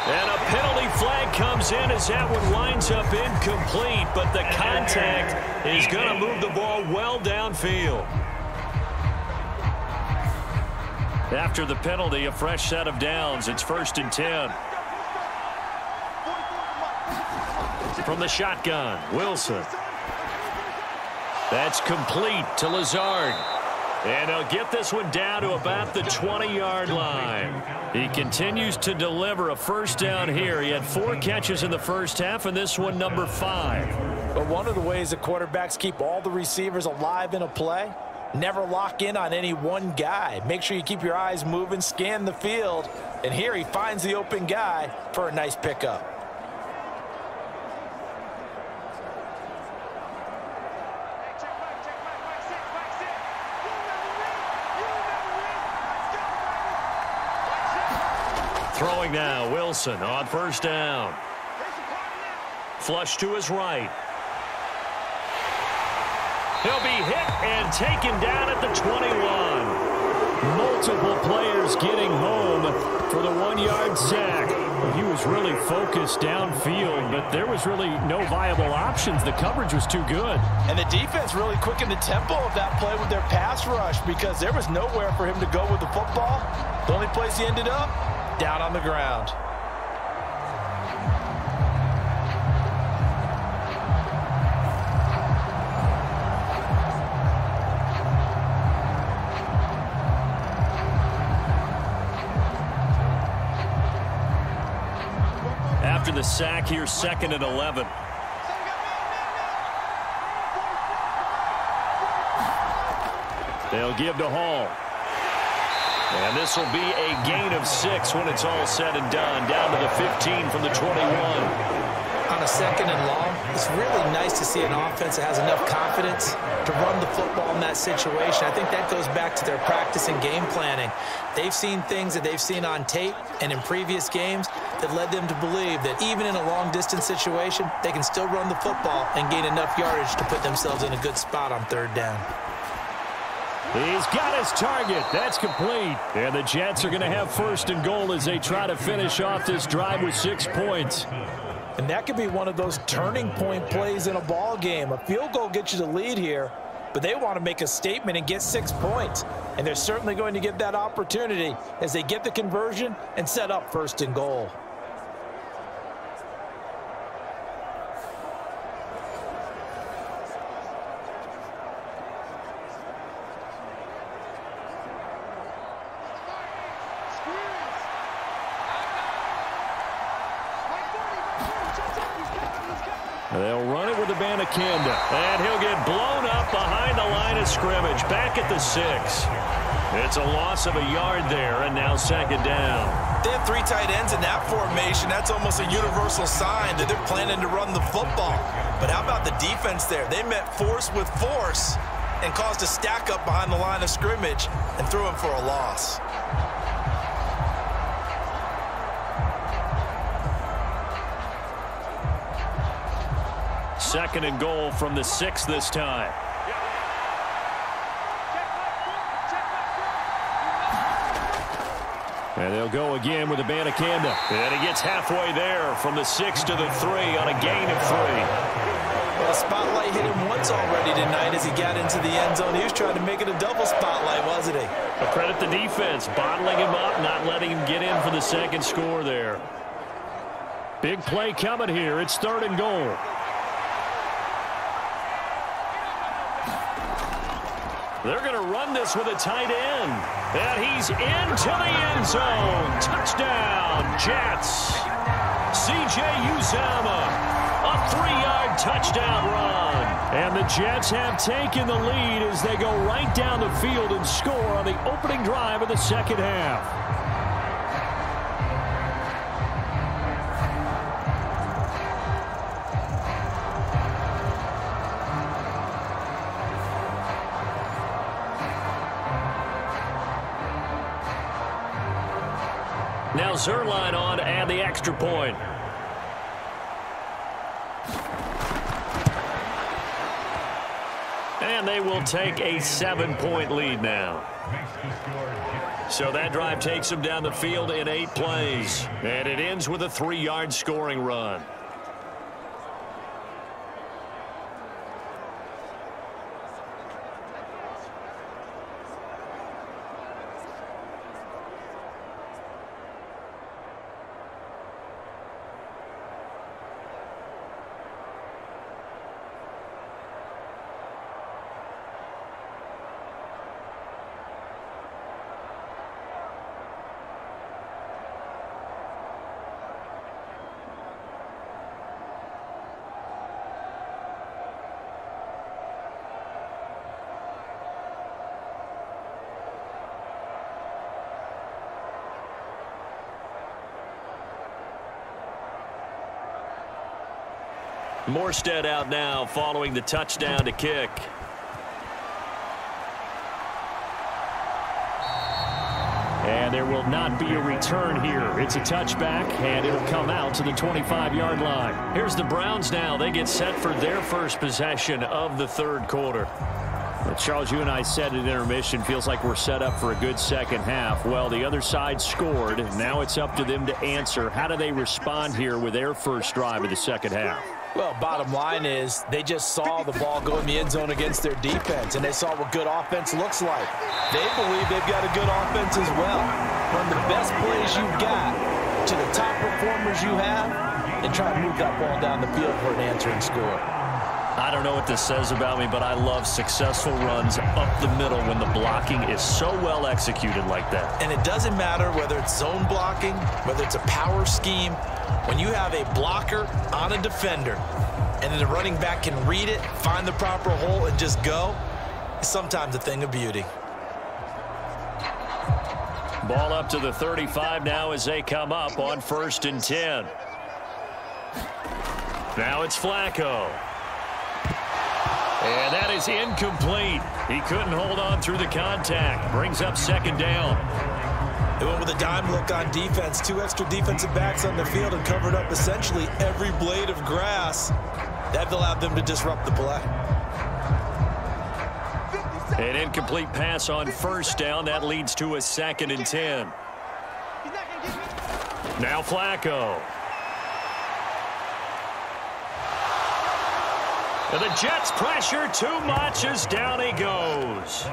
And a penalty flag comes in as that one winds up incomplete, but the contact is going to move the ball well downfield. After the penalty, a fresh set of downs. It's first and ten. From the shotgun, Wilson. That's complete to Lazard. And he'll get this one down to about the twenty-yard line. He continues to deliver a first down here. He had four catches in the first half, and this one number five. But one of the ways that quarterbacks keep all the receivers alive in a play, never lock in on any one guy. Make sure you keep your eyes moving, scan the field, and here he finds the open guy for a nice pickup. Throwing now, Wilson on first down. Flush to his right. He'll be hit and taken down at the twenty-one. Multiple players getting home for the one-yard sack. He was really focused downfield, but there was really no viable options. The coverage was too good. And the defense really quickened the tempo of that play with their pass rush, because there was nowhere for him to go with the football. The only place he ended up, down on the ground. After the sack here, second and eleven. They'll give to Hall. And this will be a gain of six when it's all said and done, down to the fifteen from the twenty-one. On a second and long, it's really nice to see an offense that has enough confidence to run the football in that situation. I think that goes back to their practice and game planning. They've seen things that they've seen on tape and in previous games that led them to believe that even in a long-distance situation, they can still run the football and gain enough yardage to put themselves in a good spot on third down. He's got his target. That's complete. And the Jets are going to have first and goal as they try to finish off this drive with six points. And that could be one of those turning point plays in a ball game. A field goal gets you the lead here, but they want to make a statement and get six points. And they're certainly going to get that opportunity as they get the conversion and set up first and goal. They'll run it with Abanikanda, and he'll get blown up behind the line of scrimmage, back at the six. It's a loss of a yard there, and now second down. They have three tight ends in that formation. That's almost a universal sign that they're planning to run the football. But how about the defense there? They met force with force and caused a stack up behind the line of scrimmage and threw him for a loss. Second and goal from the six this time. And they'll go again with Abanikanda. And he gets halfway there from the six to the three on a gain of three. Well, the spotlight hit him once already tonight as he got into the end zone. He was trying to make it a double spotlight, wasn't he? But credit the defense, bottling him up, not letting him get in for the second score there. Big play coming here. It's third and goal. They're going to run this with a tight end. And he's into the end zone. Touchdown, Jets. C J Uzama, a three-yard touchdown run. And the Jets have taken the lead as they go right down the field and score on the opening drive of the second half. Now Zuerlein on to add the extra point. And they will take a seven-point lead now. So that drive takes them down the field in eight plays. And it ends with a three-yard scoring run. Morstead out now following the touchdown to kick. And there will not be a return here. It's a touchback, and it'll come out to the twenty-five-yard line. Here's the Browns now. They get set for their first possession of the third quarter. Well, Charles, you and I said at intermission, feels like we're set up for a good second half. Well, the other side scored. Now it's up to them to answer. How do they respond here with their first drive of the second half? Well, bottom line is they just saw the ball go in the end zone against their defense, and they saw what good offense looks like. They believe they've got a good offense as well. Run the best plays you've got to the top performers you have and try to move that ball down the field for an answering score. I don't know what this says about me, but I love successful runs up the middle when the blocking is so well executed like that. And it doesn't matter whether it's zone blocking, whether it's a power scheme. When you have a blocker on a defender and then the running back can read it, find the proper hole, and just go, it's sometimes a thing of beauty. Ball up to the thirty-five now as they come up on first and ten. Now it's Flacco. And that is incomplete. He couldn't hold on through the contact. Brings up second down. They went with a dime look on defense. Two extra defensive backs on the field and covered up essentially every blade of grass. That allowed them to disrupt the play. An incomplete pass on first down. That leads to a second and ten. Now Flacco. And the Jets pressure too much as down he goes.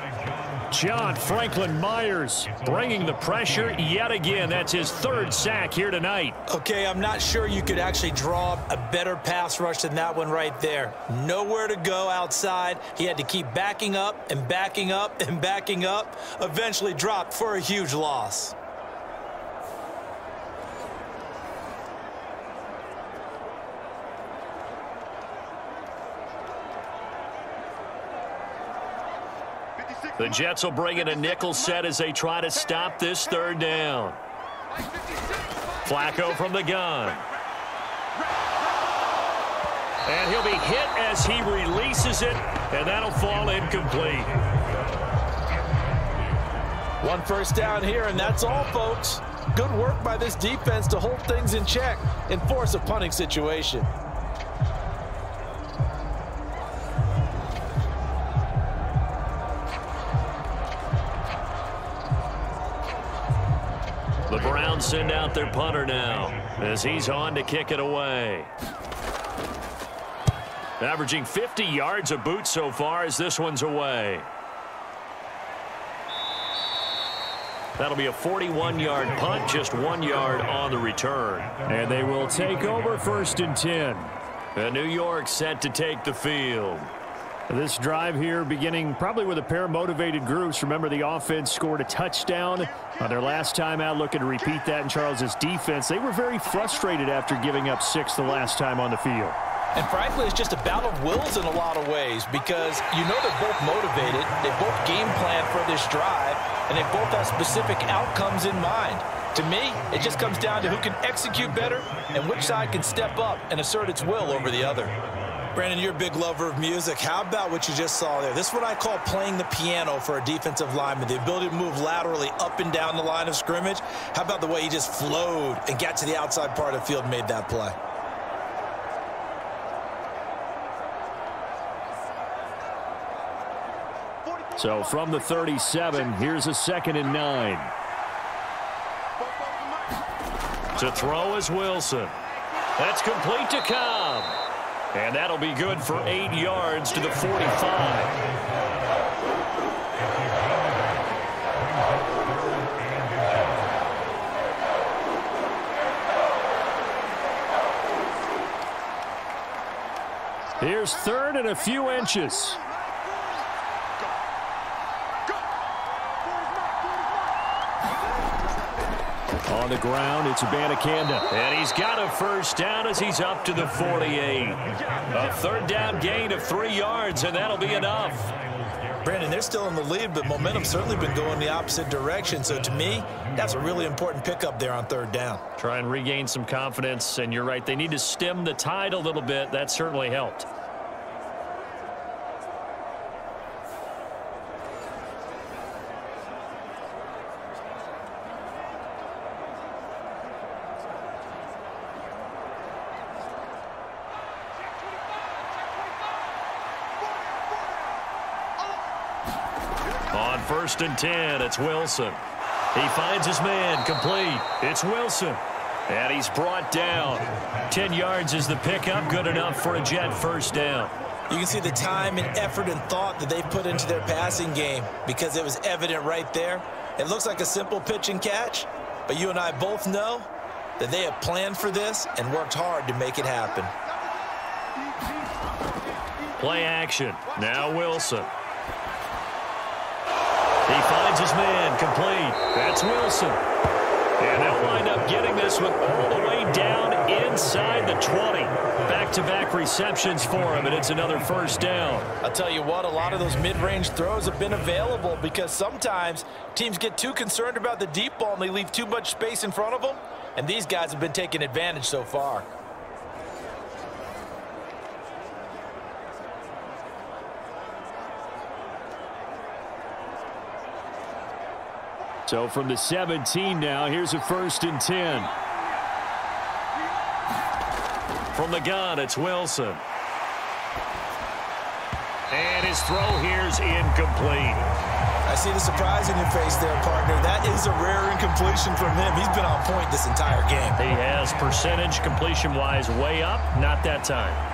John Franklin Myers bringing the pressure yet again. That's his third sack here tonight. Okay, I'm not sure you could actually draw a better pass rush than that one right there. Nowhere to go outside. He had to keep backing up and backing up and backing up. Eventually dropped for a huge loss. The Jets will bring in a nickel set as they try to stop this third down. Flacco from the gun. And he'll be hit as he releases it, and that'll fall incomplete. One first down here, and that's all, folks. Good work by this defense to hold things in check and force a punting situation. The Browns send out their punter now as he's on to kick it away. Averaging fifty yards a boot so far as this one's away. That'll be a forty-one yard punt, just one yard on the return. And they will take over first and ten. And New York set to take the field. This drive here beginning probably with a pair of motivated groups. Remember, the offense scored a touchdown on their last time out, looking to repeat that in Charles's defense. They were very frustrated after giving up six the last time on the field. And frankly, it's just a battle of wills in a lot of ways, because you know they're both motivated, they both game plan for this drive, and they both have specific outcomes in mind. To me, it just comes down to who can execute better and which side can step up and assert its will over the other. Brandon, you're a big lover of music. How about what you just saw there? This is what I call playing the piano for a defensive lineman, the ability to move laterally up and down the line of scrimmage. How about the way he just flowed and got to the outside part of the field and made that play? So from the thirty-seven, here's a second and nine. To throw is Wilson. That's complete to Cobb. And that'll be good for eight yards to the forty-five. Here's third and a few inches. On the ground, it's Abanikanda. And he's got a first down as he's up to the forty-eight. A third down gain of three yards, and that'll be enough. Brandon, they're still in the lead, but momentum's certainly been going the opposite direction. So to me, that's a really important pickup there on third down. Try and regain some confidence, and you're right. They need to stem the tide a little bit. That certainly helped. First and ten, it's Wilson. He finds his man, complete. It's Wilson, and he's brought down. Ten yards is the pickup, good enough for a Jet first down. You can see the time and effort and thought that they put into their passing game, because it was evident right there. It looks like a simple pitch and catch, but you and I both know that they have planned for this and worked hard to make it happen. Play action, now Wilson. He finds his man, complete. That's Wilson. And they'll wind up getting this one all the way down inside the twenty. Back-to-back receptions for him, and it's another first down. I'll tell you what, a lot of those mid-range throws have been available because sometimes teams get too concerned about the deep ball and they leave too much space in front of them, and these guys have been taking advantage so far. So from the seventeen now, here's a first and ten. From the gun, it's Wilson. And his throw here's incomplete. I see the surprise in your face there, partner. That is a rare incompletion from him. He's been on point this entire game. He has percentage completion-wise way up. Not that time.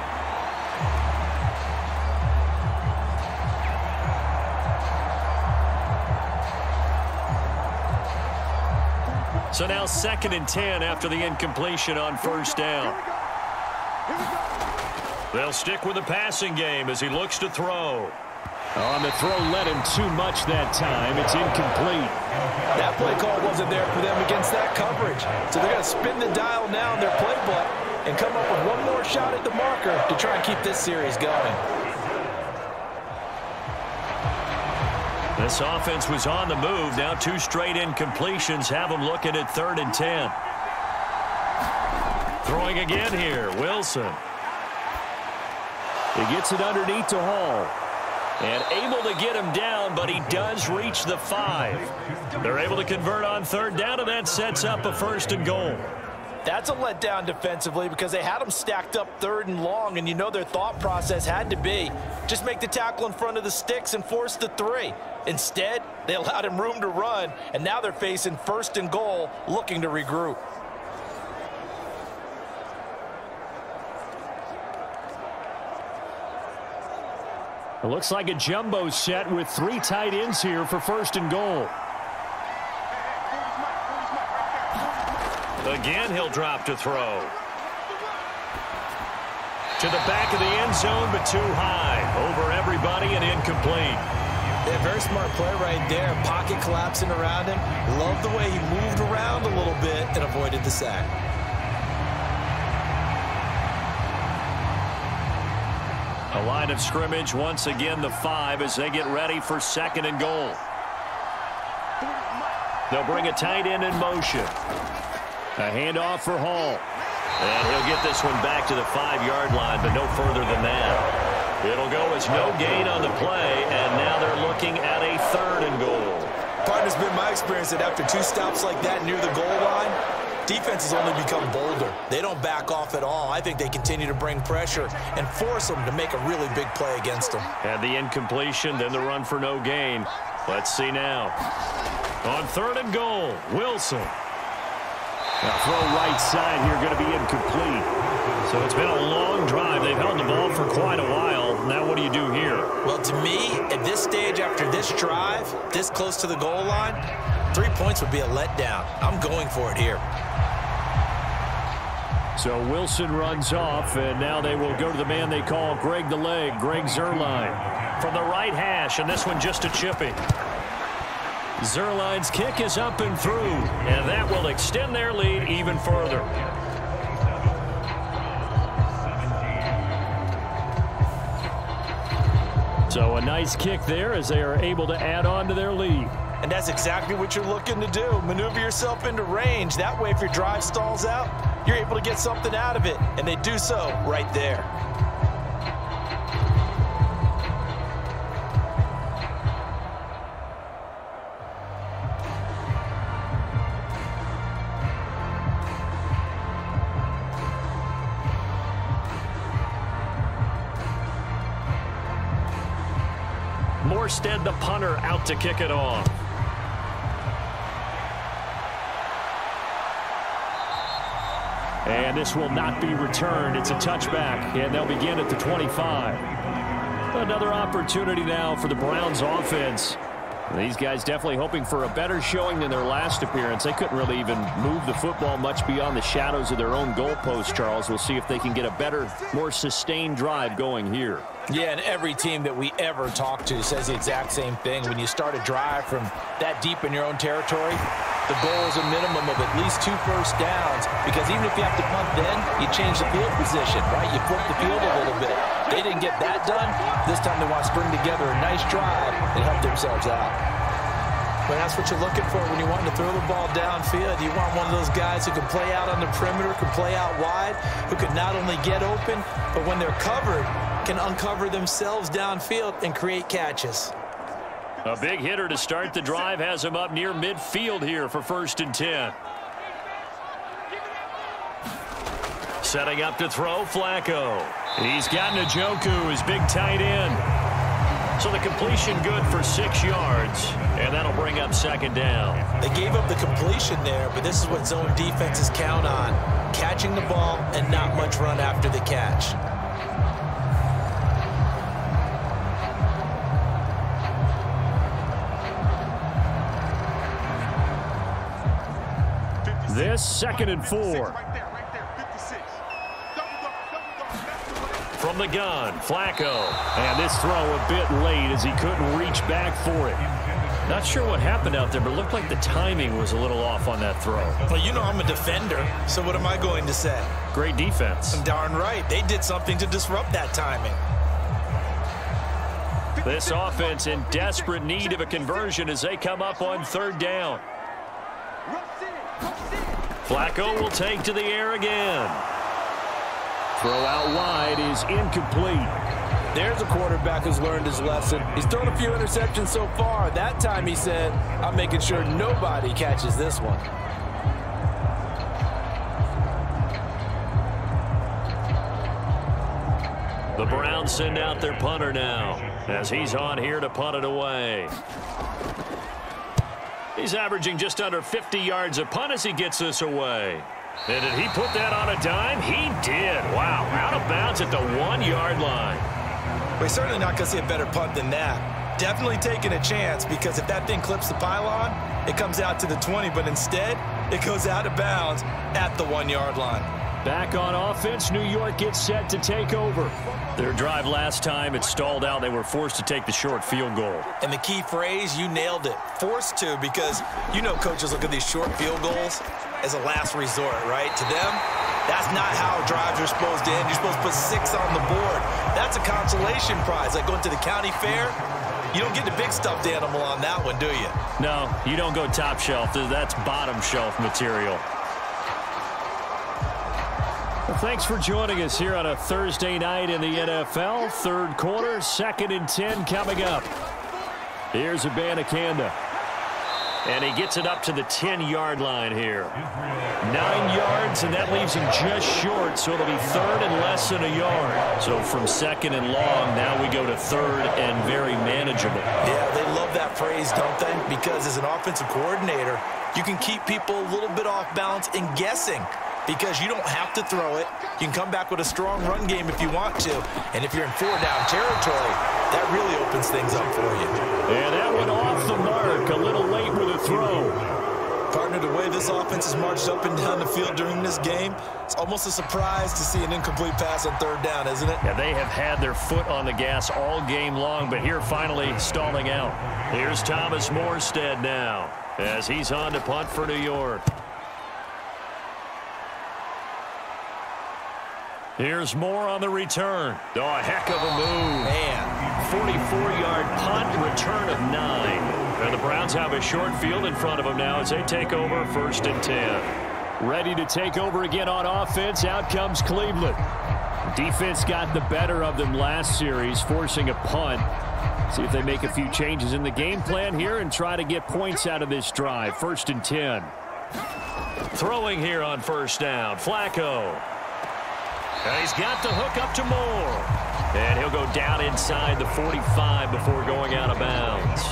So now second and ten after the incompletion on first down. They'll stick with the passing game as he looks to throw. On the throw, led him too much that time. It's incomplete. That play call wasn't there for them against that coverage. So they're going to spin the dial now in their playbook and come up with one more shot at the marker to try and keep this series going. This offense was on the move. Now two straight incompletions have them looking at third and ten. Throwing again here, Wilson. He gets it underneath to Hall. And able to get him down, but he does reach the five. They're able to convert on third down, and that sets up a first and goal. That's a letdown defensively because they had them stacked up third and long, and you know their thought process had to be just make the tackle in front of the sticks and force the three. Instead, they allowed him room to run, and now they're facing first and goal, looking to regroup. It looks like a jumbo set with three tight ends here for first and goal. Again, he'll drop to throw. To the back of the end zone, but too high. Over everybody and incomplete. Yeah, very smart play right there. Pocket collapsing around him. Loved the way he moved around a little bit and avoided the sack. A line of scrimmage once again, the five, as they get ready for second and goal. They'll bring a tight end in motion. A handoff for Hall. And he'll get this one back to the five-yard line, but no further than that. It'll go as no gain on the play, and now they're looking at a third and goal. Partner's been my experience that after two stops like that near the goal line, defenses only become bolder. They don't back off at all. I think they continue to bring pressure and force them to make a really big play against them. Had the incompletion, then the run for no gain. Let's see now. On third and goal, Wilson. Now throw right side here, going to be incomplete. So it's been a long drive. They've held the ball for quite a while. Now what do you do here? Well, to me, at this stage, after this drive, this close to the goal line, three points would be a letdown. I'm going for it here. So Wilson runs off, and now they will go to the man they call Greg the Leg, Greg Zuerlein. From the right hash, and this one just a chippy. Zuerlein's kick is up and through, and that will extend their lead even further. So a nice kick there as they are able to add on to their lead. And that's exactly what you're looking to do. Maneuver yourself into range. That way, if your drive stalls out, you're able to get something out of it. And they do so right there. Morstead, the punter, out to kick it off. And this will not be returned. It's a touchback, and they'll begin at the twenty-five. Another opportunity now for the Browns offense. These guys definitely hoping for a better showing than their last appearance. They couldn't really even move the football much beyond the shadows of their own goalpost, Charles. We'll see if they can get a better, more sustained drive going here. Yeah, and every team that we ever talk to says the exact same thing. When you start a drive from that deep in your own territory, the goal is a minimum of at least two first downs, because even if you have to punt then, you change the field position, right? You flip the field a little bit. They didn't get that done. This time they want to string together a nice drive and help themselves out. But that's what you're looking for when you want to throw the ball downfield. You want one of those guys who can play out on the perimeter, can play out wide, who can not only get open, but when they're covered, can uncover themselves downfield and create catches. A big hitter to start the drive has him up near midfield here for first and ten. Setting up to throw, Flacco. He's got Njoku, his big tight end. So the completion good for six yards, and that'll bring up second down. They gave up the completion there, but this is what zone defenses count on, catching the ball and not much run after the catch. This second and four. From the gun, Flacco. And this throw a bit late as he couldn't reach back for it. Not sure what happened out there, but it looked like the timing was a little off on that throw. Well, you know I'm a defender, so what am I going to say? Great defense. I'm darn right. They did something to disrupt that timing. This offense in desperate need of a conversion as they come up on third down. Flacco will take to the air again. Throw out wide is incomplete. There's a quarterback who's learned his lesson. He's thrown a few interceptions so far. That time he said, I'm making sure nobody catches this one. The Browns send out their punter now as he's on here to punt it away. He's averaging just under fifty yards a punt as he gets this away. And did he put that on a dime? He did. Wow, out of bounds at the one-yard line. We're certainly not going to see a better punt than that. Definitely taking a chance, because if that thing clips the pylon, it comes out to the twenty, but instead it goes out of bounds at the one-yard line. Back on offense, New York gets set to take over. Their drive last time, it stalled out. They were forced to take the short field goal. And the key phrase, you nailed it, forced to, because you know coaches look at these short field goals as a last resort, right? To them, that's not how drives are supposed to end. You're supposed to put six on the board. That's a consolation prize, like going to the county fair. You don't get the big stuffed animal on that one, do you? No, you don't go top shelf. That's bottom shelf material. Well, thanks for joining us here on a Thursday night in the N F L. Third quarter, second and ten coming up. Here's Abanikanda. And he gets it up to the ten-yard line here. Nine yards, and that leaves him just short, so it'll be third and less than a yard. So from second and long, now we go to third and very manageable. Yeah, they love that phrase, don't they? Because as an offensive coordinator, you can keep people a little bit off balance and guessing, because you don't have to throw it. You can come back with a strong run game if you want to. And if you're in four-down territory, that really opens things up for you. And that went off the mark, a little late with a throw. Partner, the way this offense has marched up and down the field during this game, it's almost a surprise to see an incomplete pass on third down, isn't it? Yeah, they have had their foot on the gas all game long, but here finally stalling out. Here's Thomas Morstead now, as he's on to punt for New York. Here's Moore on the return. Oh, a heck of a move. Man, forty-four-yard punt, return of nine. And the Browns have a short field in front of them now as they take over first and ten. Ready to take over again on offense. Out comes Cleveland. Defense got the better of them last series, forcing a punt. See if they make a few changes in the game plan here and try to get points out of this drive. First and ten. Throwing here on first down. Flacco. And he's got the hook up to Moore. And he'll go down inside the forty-five before going out of bounds.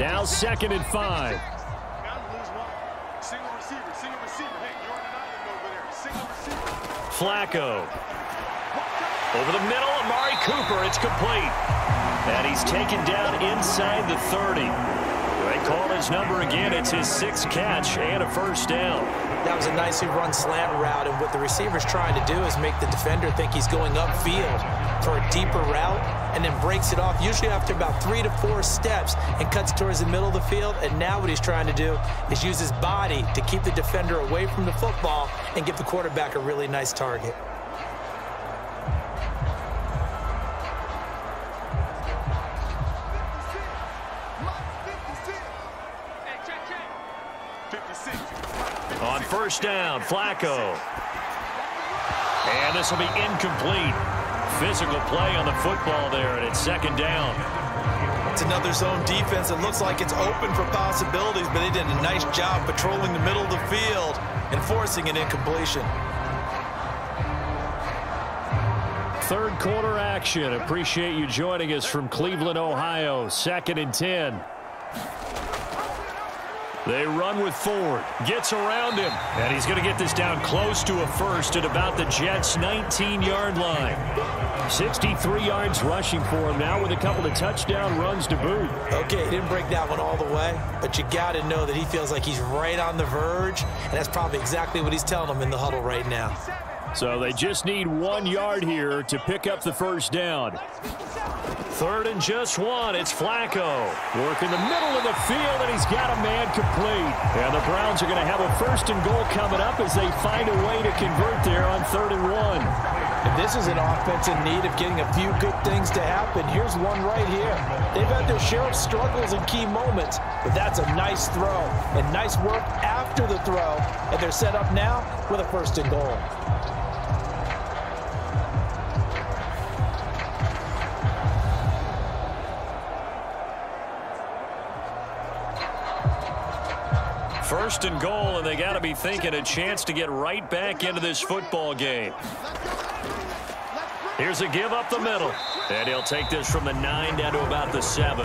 Now second and five. Flacco. Over the middle, Amari Cooper. It's complete. And he's taken down inside the thirty. They call his number again. It's his sixth catch and a first down. That was a nicely run slant route, and what the receiver's trying to do is make the defender think he's going upfield for a deeper route and then breaks it off, usually after about three to four steps, and cuts towards the middle of the field. And now what he's trying to do is use his body to keep the defender away from the football and give the quarterback a really nice target. First down, Flacco. And this will be incomplete. Physical play on the football there, and it's second down. It's another zone defense. It looks like it's open for possibilities, but they did a nice job patrolling the middle of the field and forcing an incompletion. Third quarter action. Appreciate you joining us from Cleveland, Ohio. Second and ten. They run with Ford, gets around him, and he's going to get this down close to a first at about the Jets' nineteen-yard line. sixty-three yards rushing for him now with a couple of touchdown runs to boot. Okay, he didn't break that one all the way, but you got to know that he feels like he's right on the verge, and that's probably exactly what he's telling them in the huddle right now. So they just need one yard here to pick up the first down. Third and just one. It's Flacco. Work in the middle of the field, and he's got a man complete. And the Browns are going to have a first and goal coming up as they find a way to convert there on third and one. And this is an offense in need of getting a few good things to happen. Here's one right here. They've had their share of struggles in key moments, but that's a nice throw and nice work after the throw. And they're set up now with a first and goal. First and goal, and they got to be thinking a chance to get right back into this football game. Here's a give up the middle, and he'll take this from the nine down to about the seven.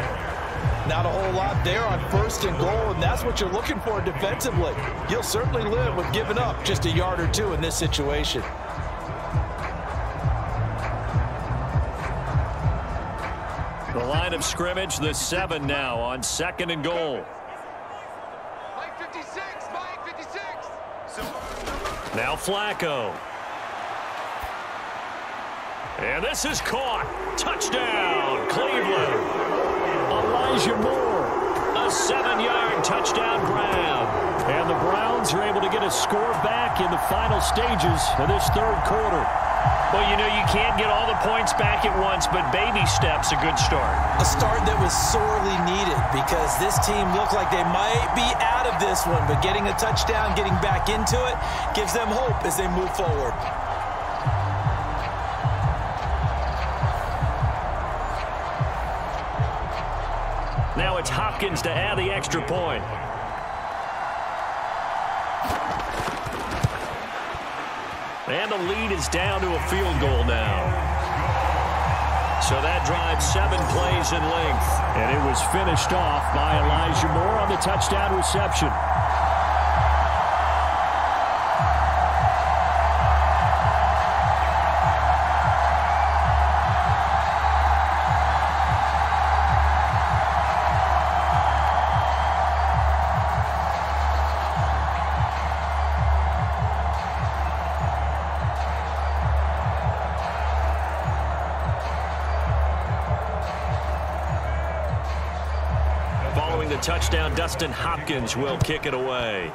Not a whole lot there on first and goal, and that's what you're looking for defensively. You'll certainly live with giving up just a yard or two in this situation. The line of scrimmage, the seven now on second and goal. Now Flacco. And this is caught. Touchdown, Cleveland. Elijah Moore. A seven-yard touchdown grab. And the Browns are able to get a score back in the final stages of this third quarter. Well, you know, you can't get all the points back at once, but baby steps a good start. A start that was sorely needed because this team looked like they might be out of this one, but getting a touchdown, getting back into it, gives them hope as they move forward. Now it's Hopkins to add the extra point. And the lead is down to a field goal now. So that drive, seven plays in length. And it was finished off by Elijah Moore on the touchdown reception. Touchdown, Dustin Hopkins will kick it away.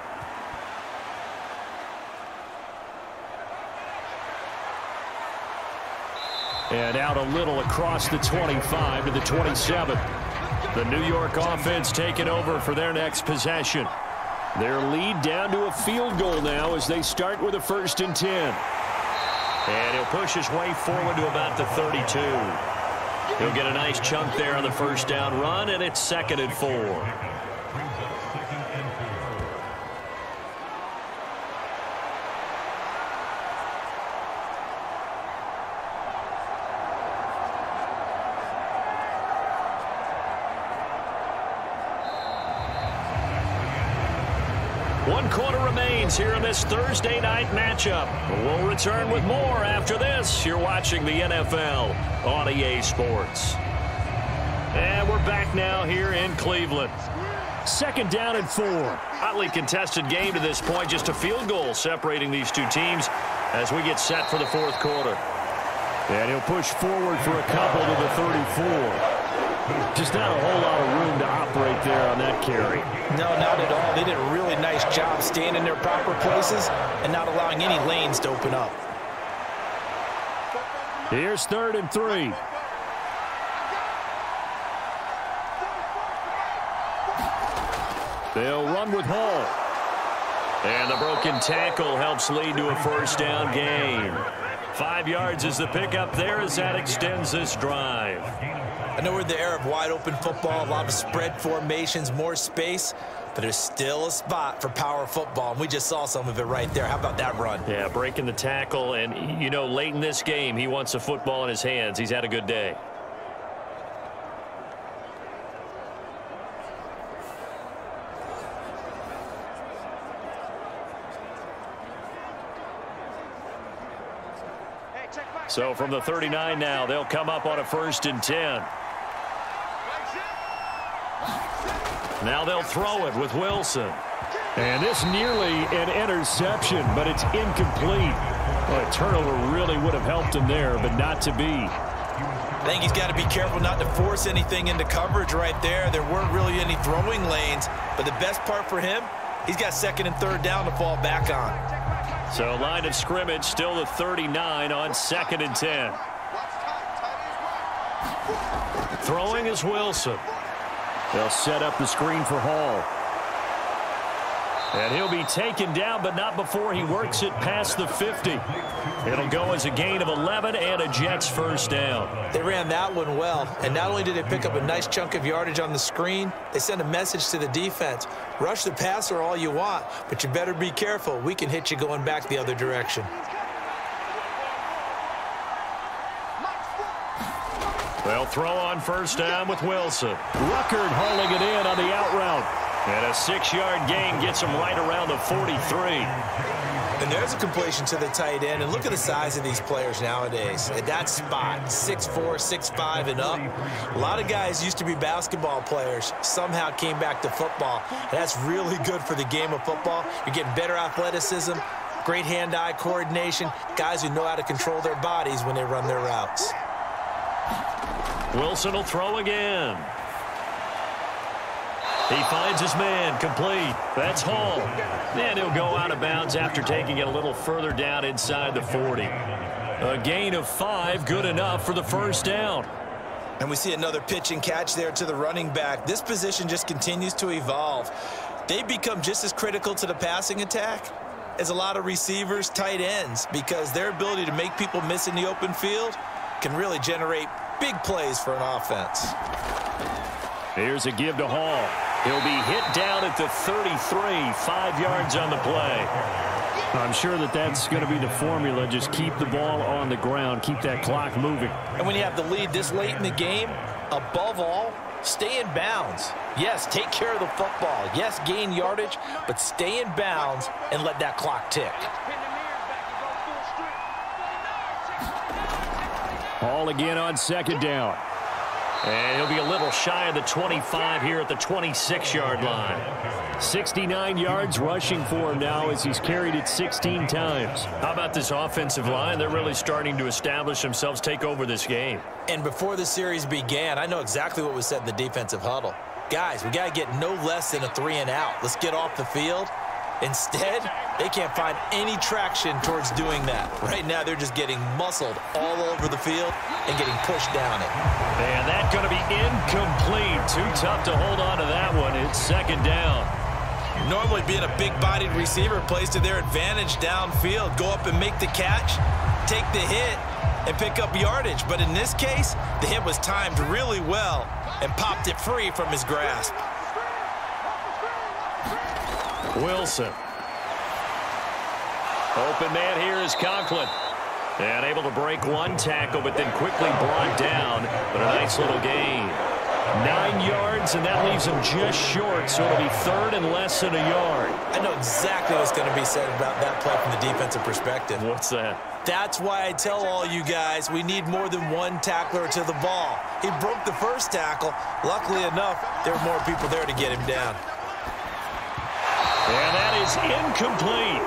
And out a little across the twenty-five to the twenty-seven. The New York offense taking over for their next possession. Their lead down to a field goal now as they start with a first and ten. And he'll push his way forward to about the thirty-two. He'll get a nice chunk there on the first down run, and it's second and four. One quarter remains here in this Thursday night matchup. We'll return with more after this. You're watching the N F L on E A Sports. And we're back now here in Cleveland. Second down and four. Hotly contested game to this point. Just a field goal separating these two teams as we get set for the fourth quarter. And he'll push forward for a couple to the thirty-four. Just not a whole lot of room to operate there on that carry. No, not at all. They did a really nice job staying in their proper places and not allowing any lanes to open up. Here's third and three. They'll run with Hall. And the broken tackle helps lead to a first down gain. Five yards is the pickup there as that extends this drive. I know we're in the era of wide open football, a lot of spread formations, more space, but there's still a spot for power football, and we just saw some of it right there. How about that run? Yeah, breaking the tackle, and, you know, late in this game, he wants the football in his hands. He's had a good day. So from the thirty-nine now, they'll come up on a first and ten. Now they'll throw it with Wilson. And this nearly an interception, but it's incomplete. Well, a turnover really would have helped him there, but not to be. I think he's got to be careful not to force anything into coverage right there. There weren't really any throwing lanes, but the best part for him, he's got second and third down to fall back on. So line of scrimmage still the thirty-nine on second and ten. Throwing is Wilson. They'll set up the screen for Hall. And he'll be taken down, but not before he works it past the fifty. It'll go as a gain of eleven and a Jets first down. They ran that one well, and not only did they pick up a nice chunk of yardage on the screen, they sent a message to the defense. Rush the passer all you want, but you better be careful. We can hit you going back the other direction. They'll throw on first down with Wilson. Ruckert hauling it in on the out route. And a six-yard gain gets him right around the forty-three. And there's a completion to the tight end. And look at the size of these players nowadays. At that spot, six four, six five, and up. A lot of guys used to be basketball players, somehow came back to football. And that's really good for the game of football. You're getting better athleticism, great hand-eye coordination, guys who know how to control their bodies when they run their routes. Wilson will throw again. He finds his man, complete. That's Hall. And he'll go out of bounds after taking it a little further down inside the forty. A gain of five, good enough for the first down. And we see another pitch and catch there to the running back. This position just continues to evolve. They become just as critical to the passing attack as a lot of receivers, tight ends, because their ability to make people miss in the open field can really generate big plays for an offense. Here's a give to Hall. He'll be hit down at the thirty-three, five yards on the play. I'm sure that that's going to be the formula. Just keep the ball on the ground. Keep that clock moving. And when you have the lead this late in the game, above all, stay in bounds. Yes, take care of the football. Yes, gain yardage, but stay in bounds and let that clock tick. Hall again on second down. And he'll be a little shy of the twenty-five here at the twenty-six-yard line. sixty-nine yards rushing for him now as he's carried it sixteen times. How about this offensive line? They're really starting to establish themselves, take over this game. And before the series began, I know exactly what was said in the defensive huddle. Guys, we got to get no less than a three and out. Let's get off the field. Instead, they can't find any traction towards doing that. Right now, they're just getting muscled all over the field and getting pushed down it. And that's going to be incomplete. Too tough to hold on to that one. It's second down. Normally, being a big-bodied receiver plays to their advantage downfield. Go up and make the catch, take the hit, and pick up yardage. But in this case, the hit was timed really well and popped it free from his grasp. Wilson. Open man here is Conklin. And able to break one tackle, but then quickly brought down. But a nice little gain. Nine yards, and that leaves him just short, so it'll be third and less than a yard. I know exactly what's going to be said about that play from the defensive perspective. What's that? That's why I tell all you guys we need more than one tackler to the ball. He broke the first tackle. Luckily enough, there were more people there to get him down. And that is incomplete.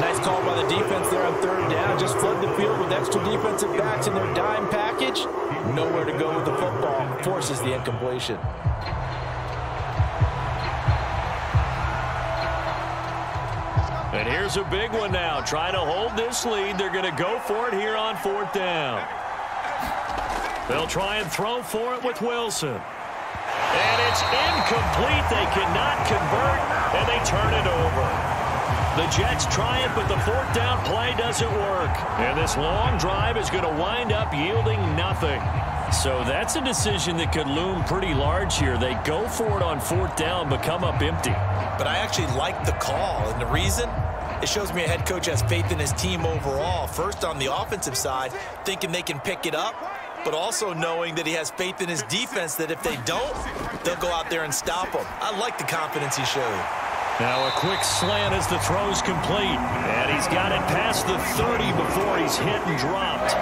Nice call by the defense there on third down. Just flood the field with extra defensive backs in their dime package. Nowhere to go with the football. Forces the incompletion. And here's a big one now. Trying to hold this lead. They're going to go for it here on fourth down. They'll try and throw for it with Wilson. And it's incomplete. They cannot convert, and they turn it over. The Jets try it, but the fourth down play doesn't work. And this long drive is going to wind up yielding nothing. So that's a decision that could loom pretty large here. They go for it on fourth down, but come up empty. But I actually like the call, and the reason? It shows me a head coach has faith in his team overall. First on the offensive side, thinking they can pick it up, but also knowing that he has faith in his defense that if they don't, they'll go out there and stop them. I like the confidence he showed. Now a quick slant as the throw's complete. And he's got it past the thirty before he's hit and dropped.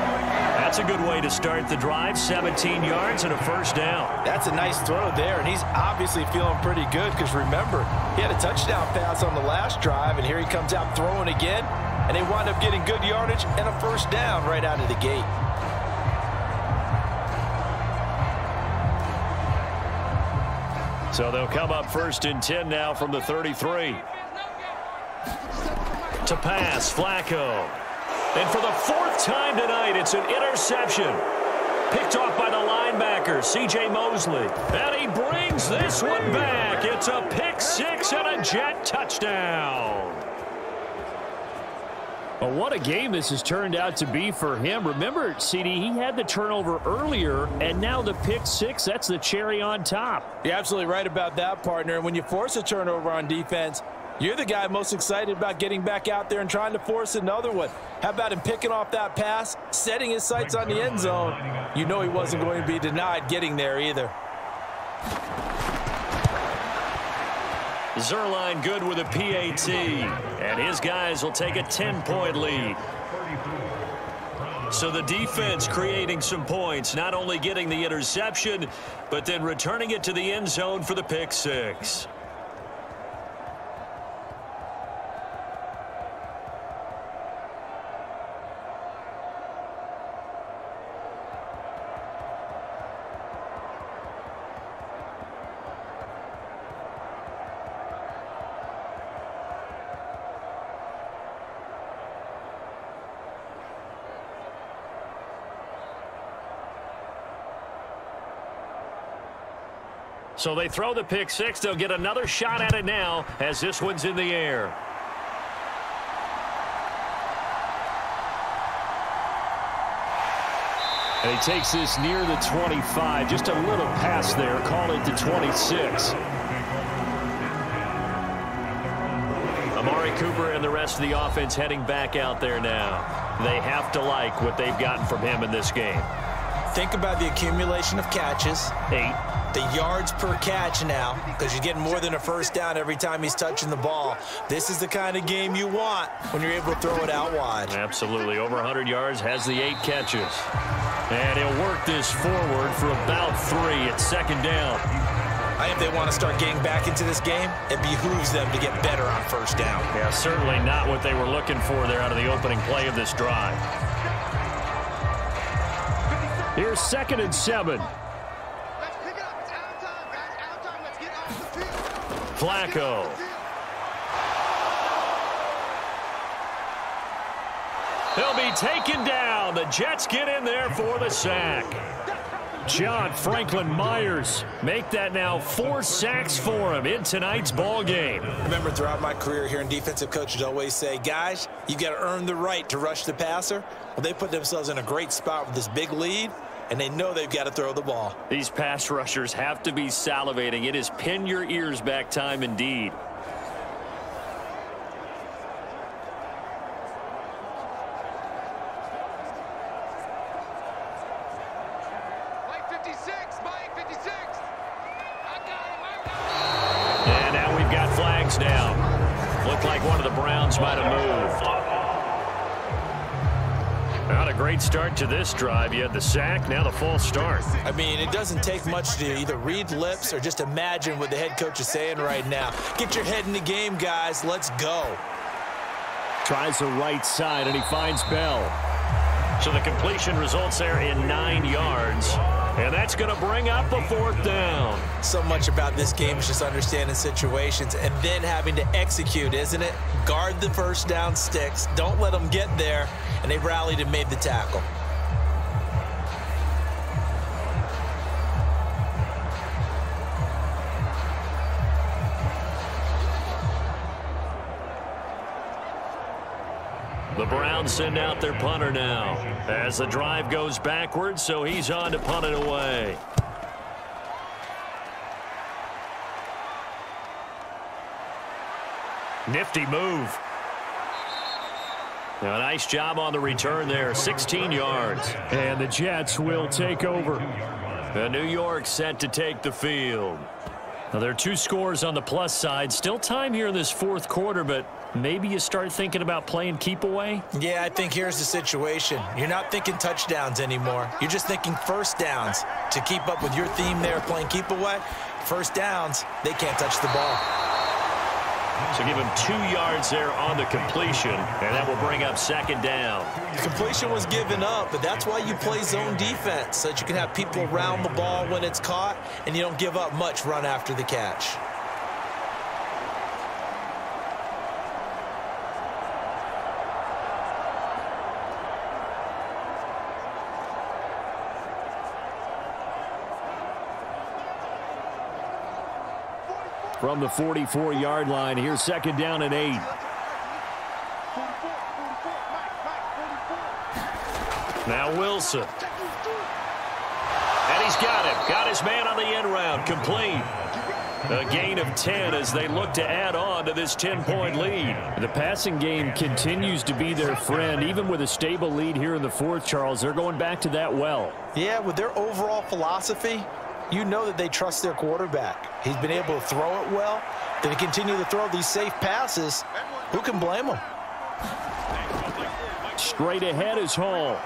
That's a good way to start the drive. seventeen yards and a first down. That's a nice throw there, and he's obviously feeling pretty good because, remember, he had a touchdown pass on the last drive, and here he comes out throwing again, and they wind up getting good yardage and a first down right out of the gate. So they'll come up first and ten now from the thirty-three. To pass, Flacco. And for the fourth time tonight, it's an interception. Picked off by the linebacker, C J Mosley. And he brings this one back. It's a pick six and a Jet touchdown. Well, what a game this has turned out to be for him. Remember, C D, he had the turnover earlier, and now the pick six, that's the cherry on top. You're absolutely right about that, partner. And when you force a turnover on defense, you're the guy most excited about getting back out there and trying to force another one. How about him picking off that pass, setting his sights on the end zone? You know he wasn't going to be denied getting there either. Zuerlein good with a P A T, and his guys will take a ten-point lead. So the defense creating some points, not only getting the interception, but then returning it to the end zone for the pick six. So they throw the pick six. They'll get another shot at it now as this one's in the air. And he takes this near the twenty-five. Just a little pass there. Call it the twenty-six. Amari Cooper and the rest of the offense heading back out there now. They have to like what they've gotten from him in this game. Think about the accumulation of catches. Eight. The yards per catch now, because you're getting more than a first down every time he's touching the ball. This is the kind of game you want when you're able to throw it out wide. Absolutely. Over one hundred yards, has the eight catches. And he'll work this forward for about three at second down. I think they want to start getting back into this game. It behooves them to get better on first down. Yeah, certainly not what they were looking for there out of the opening play of this drive. Here's second and seven. Flacco. He'll be taken down. The Jets get in there for the sack. John Franklin Myers make that now four sacks for him in tonight's ball game. Remember, throughout my career hearing defensive coaches always say, guys, you've got to earn the right to rush the passer. Well, they put themselves in a great spot with this big lead, and they know they've got to throw the ball. These pass rushers have to be salivating. It is pin your ears back time indeed. Mike fifty-six, Mike fifty-six. I got him, I got him. And now we've got flags down. Looked like one of the Browns might have moved. Not a great start to this drive. You had the sack, now the false start. I mean, it doesn't take much to either read lips or just imagine what the head coach is saying right now. Get your head in the game, guys. Let's go. Tries the right side, and he finds Bell. So the completion results there in nine yards. And that's going to bring up a fourth down. So much about this game is just understanding situations and then having to execute, isn't it? Guard the first down sticks. Don't let them get there. And they've rallied and made the tackle. The Browns send out their punter now as the drive goes backwards, so he's on to punt it away. Nifty move. Now, a nice job on the return there, sixteen yards. And the Jets will take over. The New York set to take the field. Now, there are two scores on the plus side. Still time here in this fourth quarter, but maybe you start thinking about playing keep away? Yeah, I think here's the situation. You're not thinking touchdowns anymore. You're just thinking first downs. To keep up with your theme there, playing keep away, first downs, they can't touch the ball. So give him two yards there on the completion, and that will bring up second down. The completion was given up, but that's why you play zone defense, so that you can have people around the ball when it's caught, and you don't give up much run after the catch. From the forty-four yard line, here's second down and eight. Now Wilson. And he's got him. Got his man on the end round. Complete. A gain of ten as they look to add on to this ten point lead. The passing game continues to be their friend. Even with a stable lead here in the fourth, Charles, they're going back to that well. Yeah, with their overall philosophy, you know that they trust their quarterback. He's been able to throw it well. They continue to throw these safe passes. Who can blame him? Straight ahead is Hall.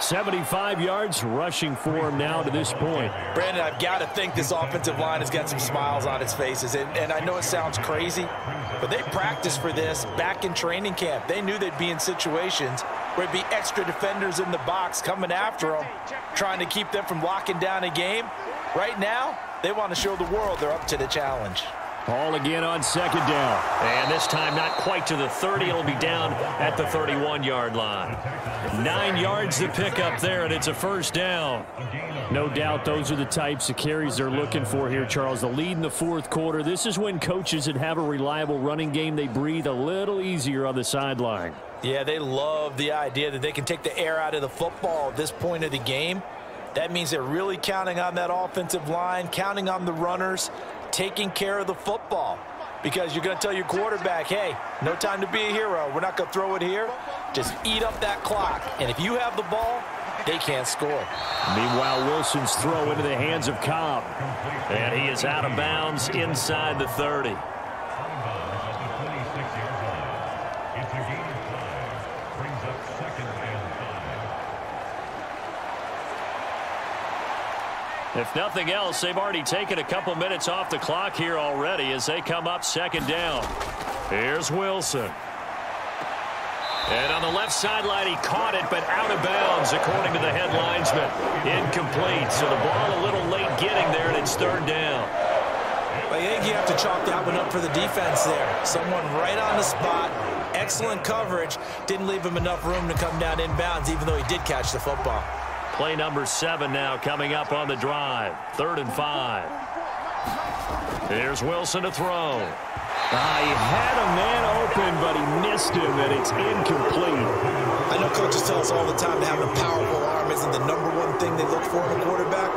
seventy-five yards rushing for him now to this point. Brandon, I've got to think this offensive line has got some smiles on its faces. And, and I know it sounds crazy, but they practiced for this back in training camp. They knew they'd be in situations where it'd be extra defenders in the box coming after them, trying to keep them from locking down a game. Right now, they want to show the world they're up to the challenge. Hall again on second down. And this time not quite to the thirty. It'll be down at the thirty-one yard line. Nine yards to pick up there, and it's a first down. No doubt those are the types of carries they're looking for here, Charles. The lead in the fourth quarter. This is when coaches that have a reliable running game, they breathe a little easier on the sideline. Yeah, they love the idea that they can take the air out of the football at this point of the game. That means they're really counting on that offensive line, counting on the runners, taking care of the football, because you're going to tell your quarterback, hey, no time to be a hero. We're not going to throw it here. Just eat up that clock. And if you have the ball, they can't score. Meanwhile, Wilson's throw into the hands of Cobb. And he is out of bounds inside the thirty. If nothing else, they've already taken a couple minutes off the clock here already as they come up second down. Here's Wilson. And on the left sideline, he caught it, but out of bounds, according to the head linesman. Incomplete, so the ball a little late getting there, and it's third down. I think you have to chalk that one up for the defense there. Someone right on the spot, excellent coverage, didn't leave him enough room to come down inbounds, even though he did catch the football. Play number seven now coming up on the drive. Third and five. Here's Wilson to throw. Ah, he had a man open, but he missed him, and it's incomplete. I know coaches tell us all the time that having a powerful arm isn't the number one thing they look for in a quarterback.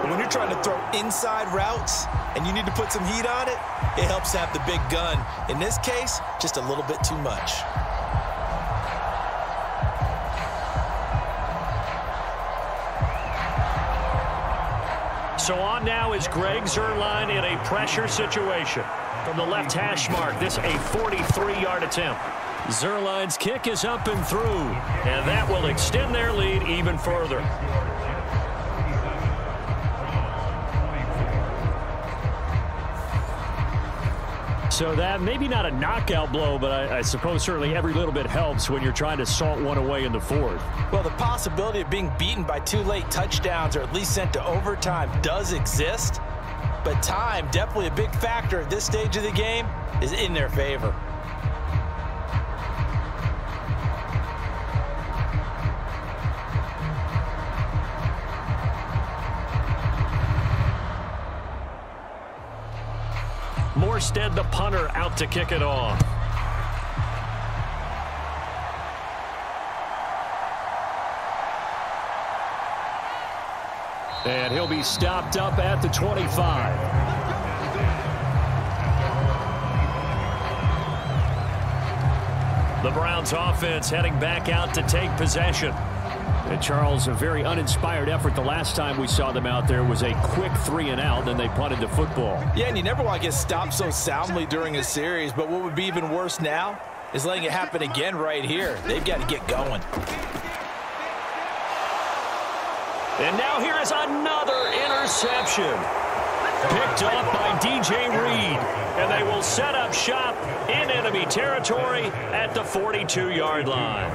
But when you're trying to throw inside routes and you need to put some heat on it, it helps to have the big gun. In this case, just a little bit too much. So on now is Greg Zuerlein in a pressure situation. From the left hash mark, this a forty-three yard attempt. Zerline's kick is up and through, and that will extend their lead even further. So that maybe not a knockout blow, but I, I suppose certainly every little bit helps when you're trying to salt one away in the fourth. Well, the possibility of being beaten by two late touchdowns or at least sent to overtime does exist, but time, definitely a big factor at this stage of the game, is in their favor. Morstead, the punter, out to kick it off. And he'll be stopped up at the twenty-five. The Browns offense heading back out to take possession. And Charles, a very uninspired effort the last time we saw them out there, was a quick three and out, then they punted the football. Yeah, and you never want to get stopped so soundly during a series, but what would be even worse now is letting it happen again right here. They've got to get going. And now here is another interception. Picked up by D J Reed, and they will set up shop in enemy territory at the forty-two yard line.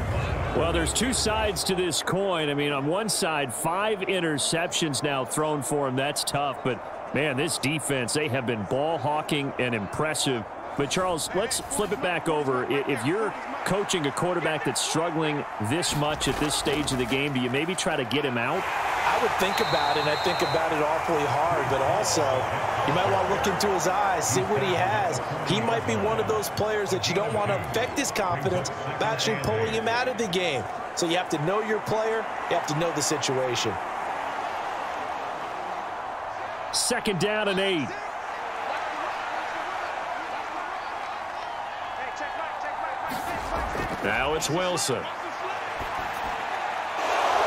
Well, there's two sides to this coin. I mean, on one side, five interceptions now thrown for him. That's tough, but, man, this defense, they have been ball hawking and impressive. But, Charles, let's flip it back over. If you're coaching a quarterback that's struggling this much at this stage of the game, do you maybe try to get him out? I would think about it, and I think about it awfully hard, but also you might want to look into his eyes, see what he has. He might be one of those players that you don't want to affect his confidence by actually pulling him out of the game. So you have to know your player. You have to know the situation. Second down and eight. Now it's Wilson.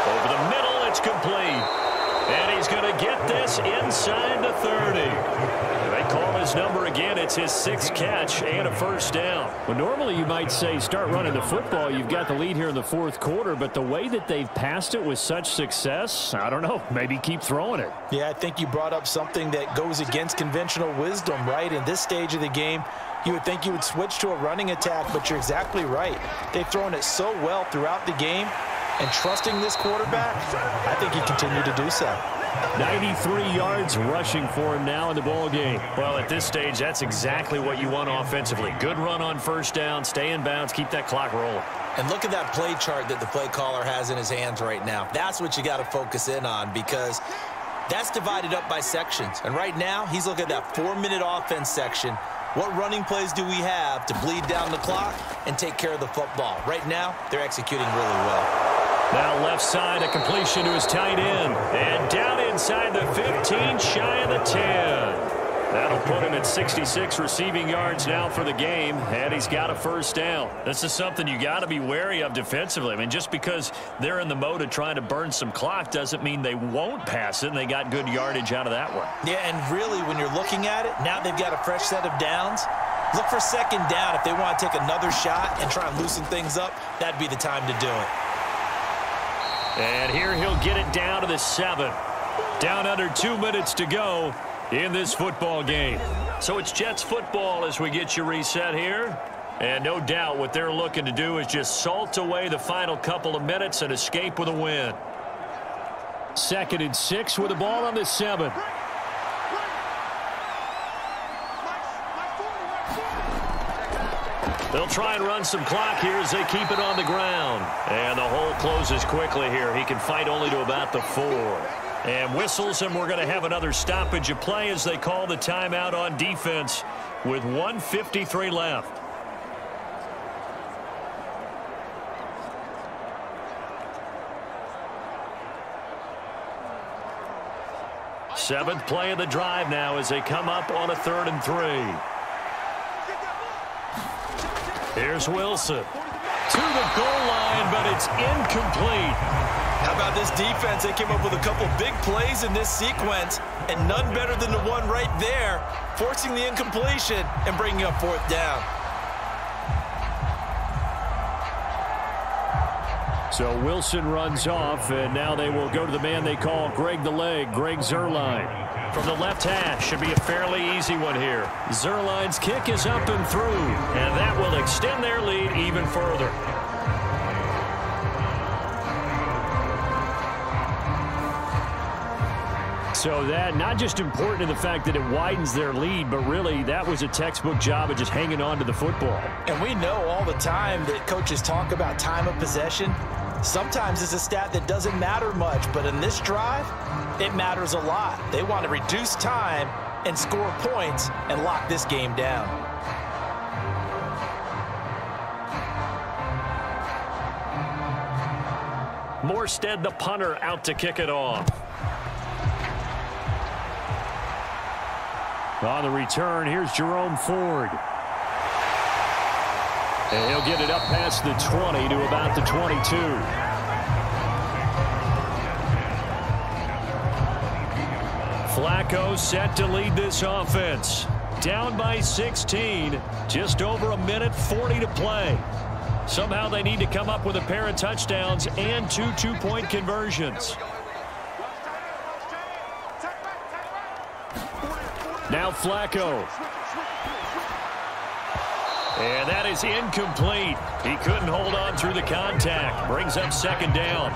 Over the middle. It's complete, and he's going to get this inside the thirty. They call his number again. It's his sixth catch and a first down. Well, normally you might say start running the football. You've got the lead here in the fourth quarter, but the way that they've passed it with such success, I don't know, maybe keep throwing it. Yeah, I think you brought up something that goes against conventional wisdom, right? In this stage of the game, you would think you would switch to a running attack, but you're exactly right. They've thrown it so well throughout the game. And trusting this quarterback, I think he continued to do so. ninety-three yards rushing for him now in the ballgame. Well, at this stage, that's exactly what you want offensively. Good run on first down, stay in bounds, keep that clock rolling. And look at that play chart that the play caller has in his hands right now. That's what you got to focus in on, because that's divided up by sections. And right now, he's looking at that four minute offense section. What running plays do we have to bleed down the clock and take care of the football? Right now, they're executing really well. Now left side, a completion to his tight end. And down inside the fifteen, shy of the ten. That'll put him at sixty-six receiving yards now for the game, and he's got a first down. This is something you got to be wary of defensively. I mean, just because they're in the mode of trying to burn some clock doesn't mean they won't pass it, and they got good yardage out of that one. Yeah, and really, when you're looking at it, now they've got a fresh set of downs. Look for second down. If they want to take another shot and try and loosen things up, that'd be the time to do it. And here he'll get it down to the seven. Down under two minutes to go in this football game. So it's Jets football as we get you reset here. And no doubt what they're looking to do is just salt away the final couple of minutes and escape with a win. Second and six with the ball on the seven. They'll try and run some clock here as they keep it on the ground. And the hole closes quickly here. He can fight only to about the four. And whistles, and we're going to have another stoppage of play as they call the timeout on defense with one fifty-three left. Seventh play of the drive now as they come up on a third and three. Here's Wilson to the goal line, but it's incomplete. How about this defense? They came up with a couple big plays in this sequence, and none better than the one right there, forcing the incompletion and bringing up fourth down. So Wilson runs off, and now they will go to the man they call Greg the Leg, Greg Zuerlein. From the left half, should be a fairly easy one here. Zuerlein's kick is up and through, and that will extend their lead even further. So that, not just important in the fact that it widens their lead, but really that was a textbook job of just hanging on to the football. And we know all the time that coaches talk about time of possession. Sometimes it's a stat that doesn't matter much, but in this drive, it matters a lot. They want to reduce time and score points and lock this game down. Morstead, the punter, out to kick it off. On the return, here's Jerome Ford. And he'll get it up past the twenty to about the twenty-two. Flacco set to lead this offense. Down by sixteen. Just over a minute forty to play. Somehow they need to come up with a pair of touchdowns and two two-point conversions. Now Flacco. And that is incomplete. He couldn't hold on through the contact. Brings up second down.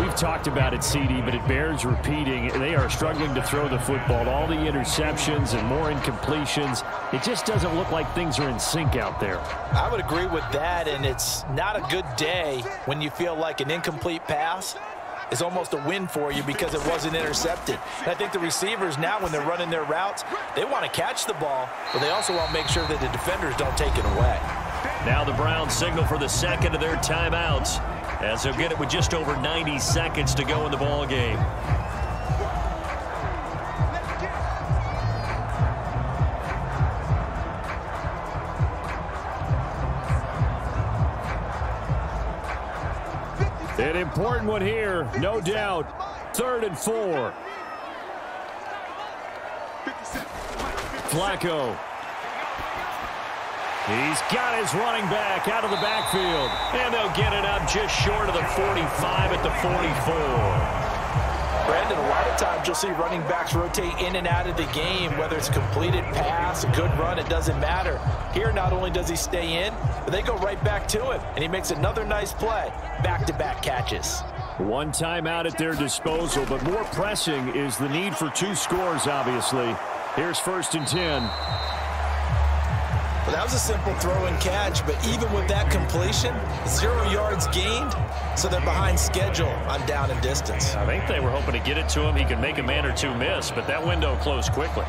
We've talked about it, C D, but it bears repeating. They are struggling to throw the football. All the interceptions and more incompletions. It just doesn't look like things are in sync out there. I would agree with that, and it's not a good day when you feel like an incomplete pass is almost a win for you because it wasn't intercepted. And I think the receivers now, when they're running their routes, they want to catch the ball, but they also want to make sure that the defenders don't take it away. Now the Browns signal for the second of their timeouts, as they'll get it with just over ninety seconds to go in the ball game. An important one here, no doubt. Third and four. Flacco. He's got his running back out of the backfield. And they'll get it up just short of the forty-five at the forty-four. Brandon, a lot of times you'll see running backs rotate in and out of the game, whether it's a completed pass, a good run, it doesn't matter. Here, not only does he stay in, but they go right back to him, and he makes another nice play. Back-to-back catches. One timeout at their disposal, but more pressing is the need for two scores, obviously. Here's first and ten. Well, that was a simple throw and catch, but even with that completion, zero yards gained, so they're behind schedule on down and distance. I think they were hoping to get it to him. He could make a man or two miss, but that window closed quickly.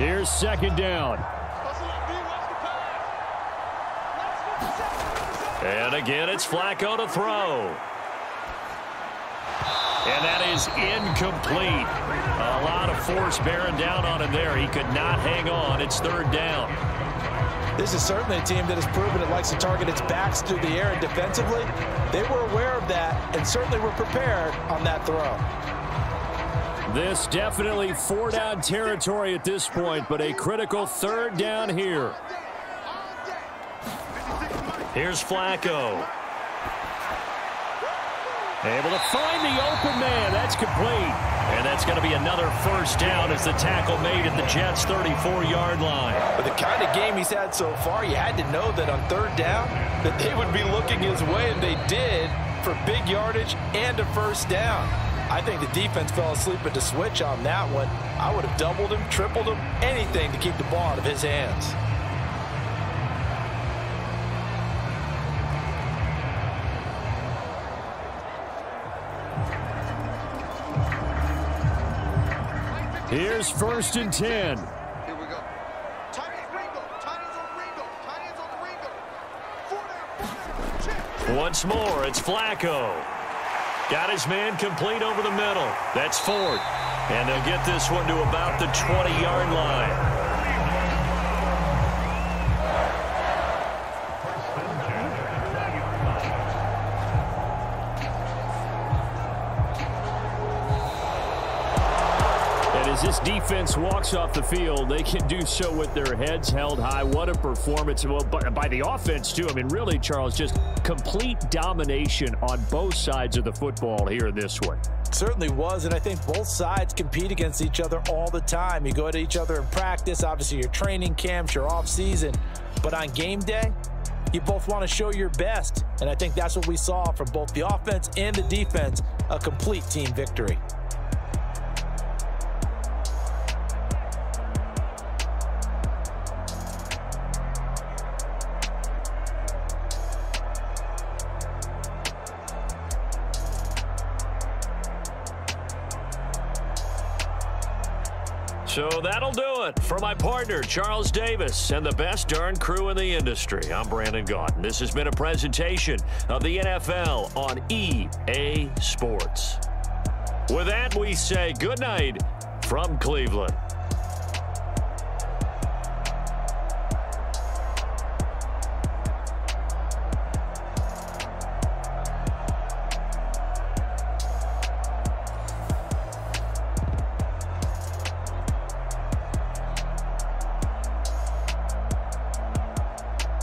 Here's second down. And again, it's Flacco to throw. And that is incomplete. A lot of force bearing down on him there. He could not hang on. It's third down. This is certainly a team that has proven it likes to target its backs through the air, and defensively, they were aware of that and certainly were prepared on that throw. This definitely four-down territory at this point, but a critical third down here. Here's Flacco. Able to find the open man. That's complete. And that's going to be another first down as the tackle made at the Jets' thirty-four-yard line. But the kind of game he's had so far, you had to know that on third down that they would be looking his way, and they did, for big yardage and a first down. I think the defense fell asleep at the switch on that one. I would have doubled him, tripled him, anything to keep the ball out of his hands. Here's first and ten. Here we go. Tight ends Ringo. Tight ends on Ringo. Tight ends on Ringo. Four down, four down, check. Once more, it's Flacco. Got his man complete over the middle. That's Ford. And they'll get this one to about the twenty-yard line. As this defense walks off the field, they can do so with their heads held high. What a performance, well, by the offense, too. I mean, really, Charles, just complete domination on both sides of the football here in this one. Certainly was, and I think both sides compete against each other all the time. You go to each other in practice, obviously your training camps, your off-season. But on game day, you both want to show your best, and I think that's what we saw from both the offense and the defense, a complete team victory. So that'll do it for my partner, Charles Davis, and the best darn crew in the industry. I'm Brandon Gaunt, and this has been a presentation of the N F L on E A Sports. With that, we say goodnight from Cleveland.